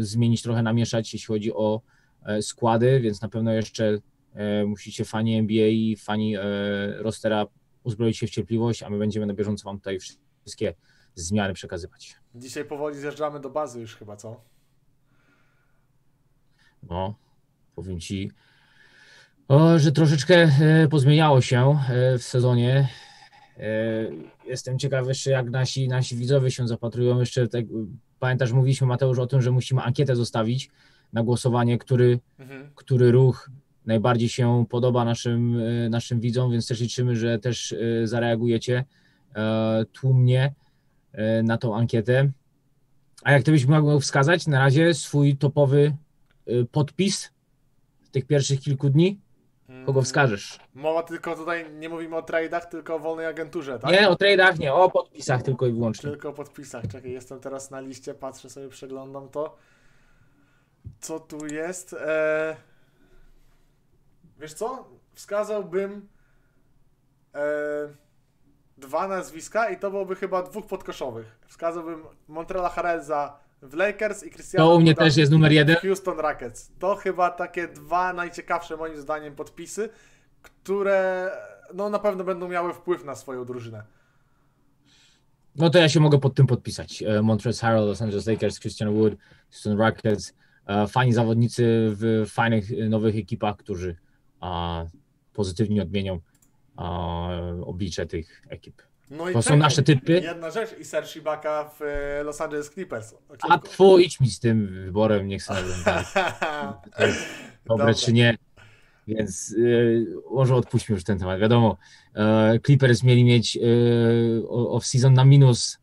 zmienić, trochę namieszać, jeśli chodzi o e, składy, więc na pewno jeszcze e, musicie fani N B A i fani e, rostera uzbroić się w cierpliwość, a my będziemy na bieżąco wam tutaj wszystkie zmiany przekazywać. Dzisiaj powoli zjeżdżamy do bazy już chyba, co? No, powiem ci... O, że troszeczkę pozmieniało się w sezonie. Jestem ciekaw jeszcze, jak nasi, nasi widzowie się zapatrują. Jeszcze tak, pamiętasz, mówiliśmy, Mateusz, o tym, że musimy ankietę zostawić na głosowanie, który, mhm. który ruch najbardziej się podoba naszym, naszym widzom, więc też liczymy, że też zareagujecie tłumnie na tą ankietę. A jak ty byś mógł wskazać na razie swój topowy podpis tych pierwszych kilku dni? Kogo wskażesz? Mowa tylko tutaj, nie mówimy o trade'ach, tylko o wolnej agenturze, tak? Nie, o trade'ach nie, o podpisach tylko i wyłącznie. Tylko o podpisach, czekaj, jestem teraz na liście, patrzę sobie, przeglądam to. Co tu jest? Eee... Wiesz co? Wskazałbym eee... dwa nazwiska i to byłoby chyba dwóch podkoszowych. Wskazałbym Montrezla Harrella w Lakers i Christian Wood. To u mnie też jest numer jeden. Houston Rockets. To chyba takie dwa najciekawsze moim zdaniem podpisy, które no na pewno będą miały wpływ na swoją drużynę. No to ja się mogę pod tym podpisać. Montrezl Harrell, Los Angeles Lakers, Christian Wood, Houston Rockets. Fajni zawodnicy w fajnych nowych ekipach, którzy pozytywnie odmienią oblicze tych ekip. No to i są czekaj, nasze typy. Jedna rzecz i Serge Ibaka w Los Angeles Clippers. A tfu, idź mi z tym wyborem, niech sobie dobre czy nie. Więc y, może odpuśćmy już ten temat. Wiadomo, y, Clippers mieli mieć y, off-season na minus,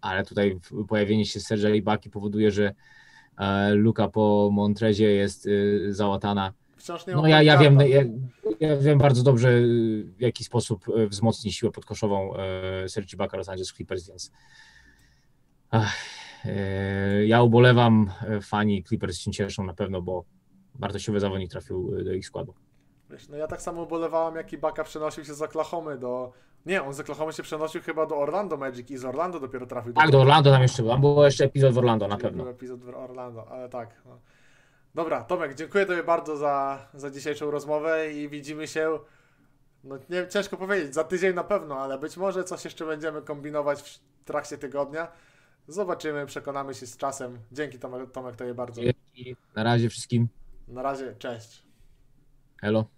ale tutaj pojawienie się Serge'a Ibaki powoduje, że y, luka po Montrezie jest y, załatana. No ja, ja, wiem, ja, ja wiem bardzo dobrze, w jaki sposób wzmocni siłę podkoszową e, Serge Ibaka Los Angeles Clippers, więc ach, e, ja ubolewam, fani Clippers się cieszą na pewno, bo wartościowy zawodnik trafił do ich składu. Wiesz, no ja tak samo ubolewałem, jak Ibaka przenosił się z Oklahomy do... Nie, on z Oklahomy się przenosił chyba do Orlando Magic i z Orlando dopiero trafił do... Tak, do Orlando tam jeszcze był, był jeszcze epizod w Orlando na pewno. Był epizod w Orlando, ale tak... No. Dobra, Tomek, dziękuję Tobie bardzo za, za dzisiejszą rozmowę i widzimy się, no nie, ciężko powiedzieć, za tydzień na pewno, ale być może coś jeszcze będziemy kombinować w trakcie tygodnia. Zobaczymy, przekonamy się z czasem. Dzięki Tomek, Tomek Tobie bardzo. Dzięki. Na razie wszystkim. Na razie, cześć. Hello.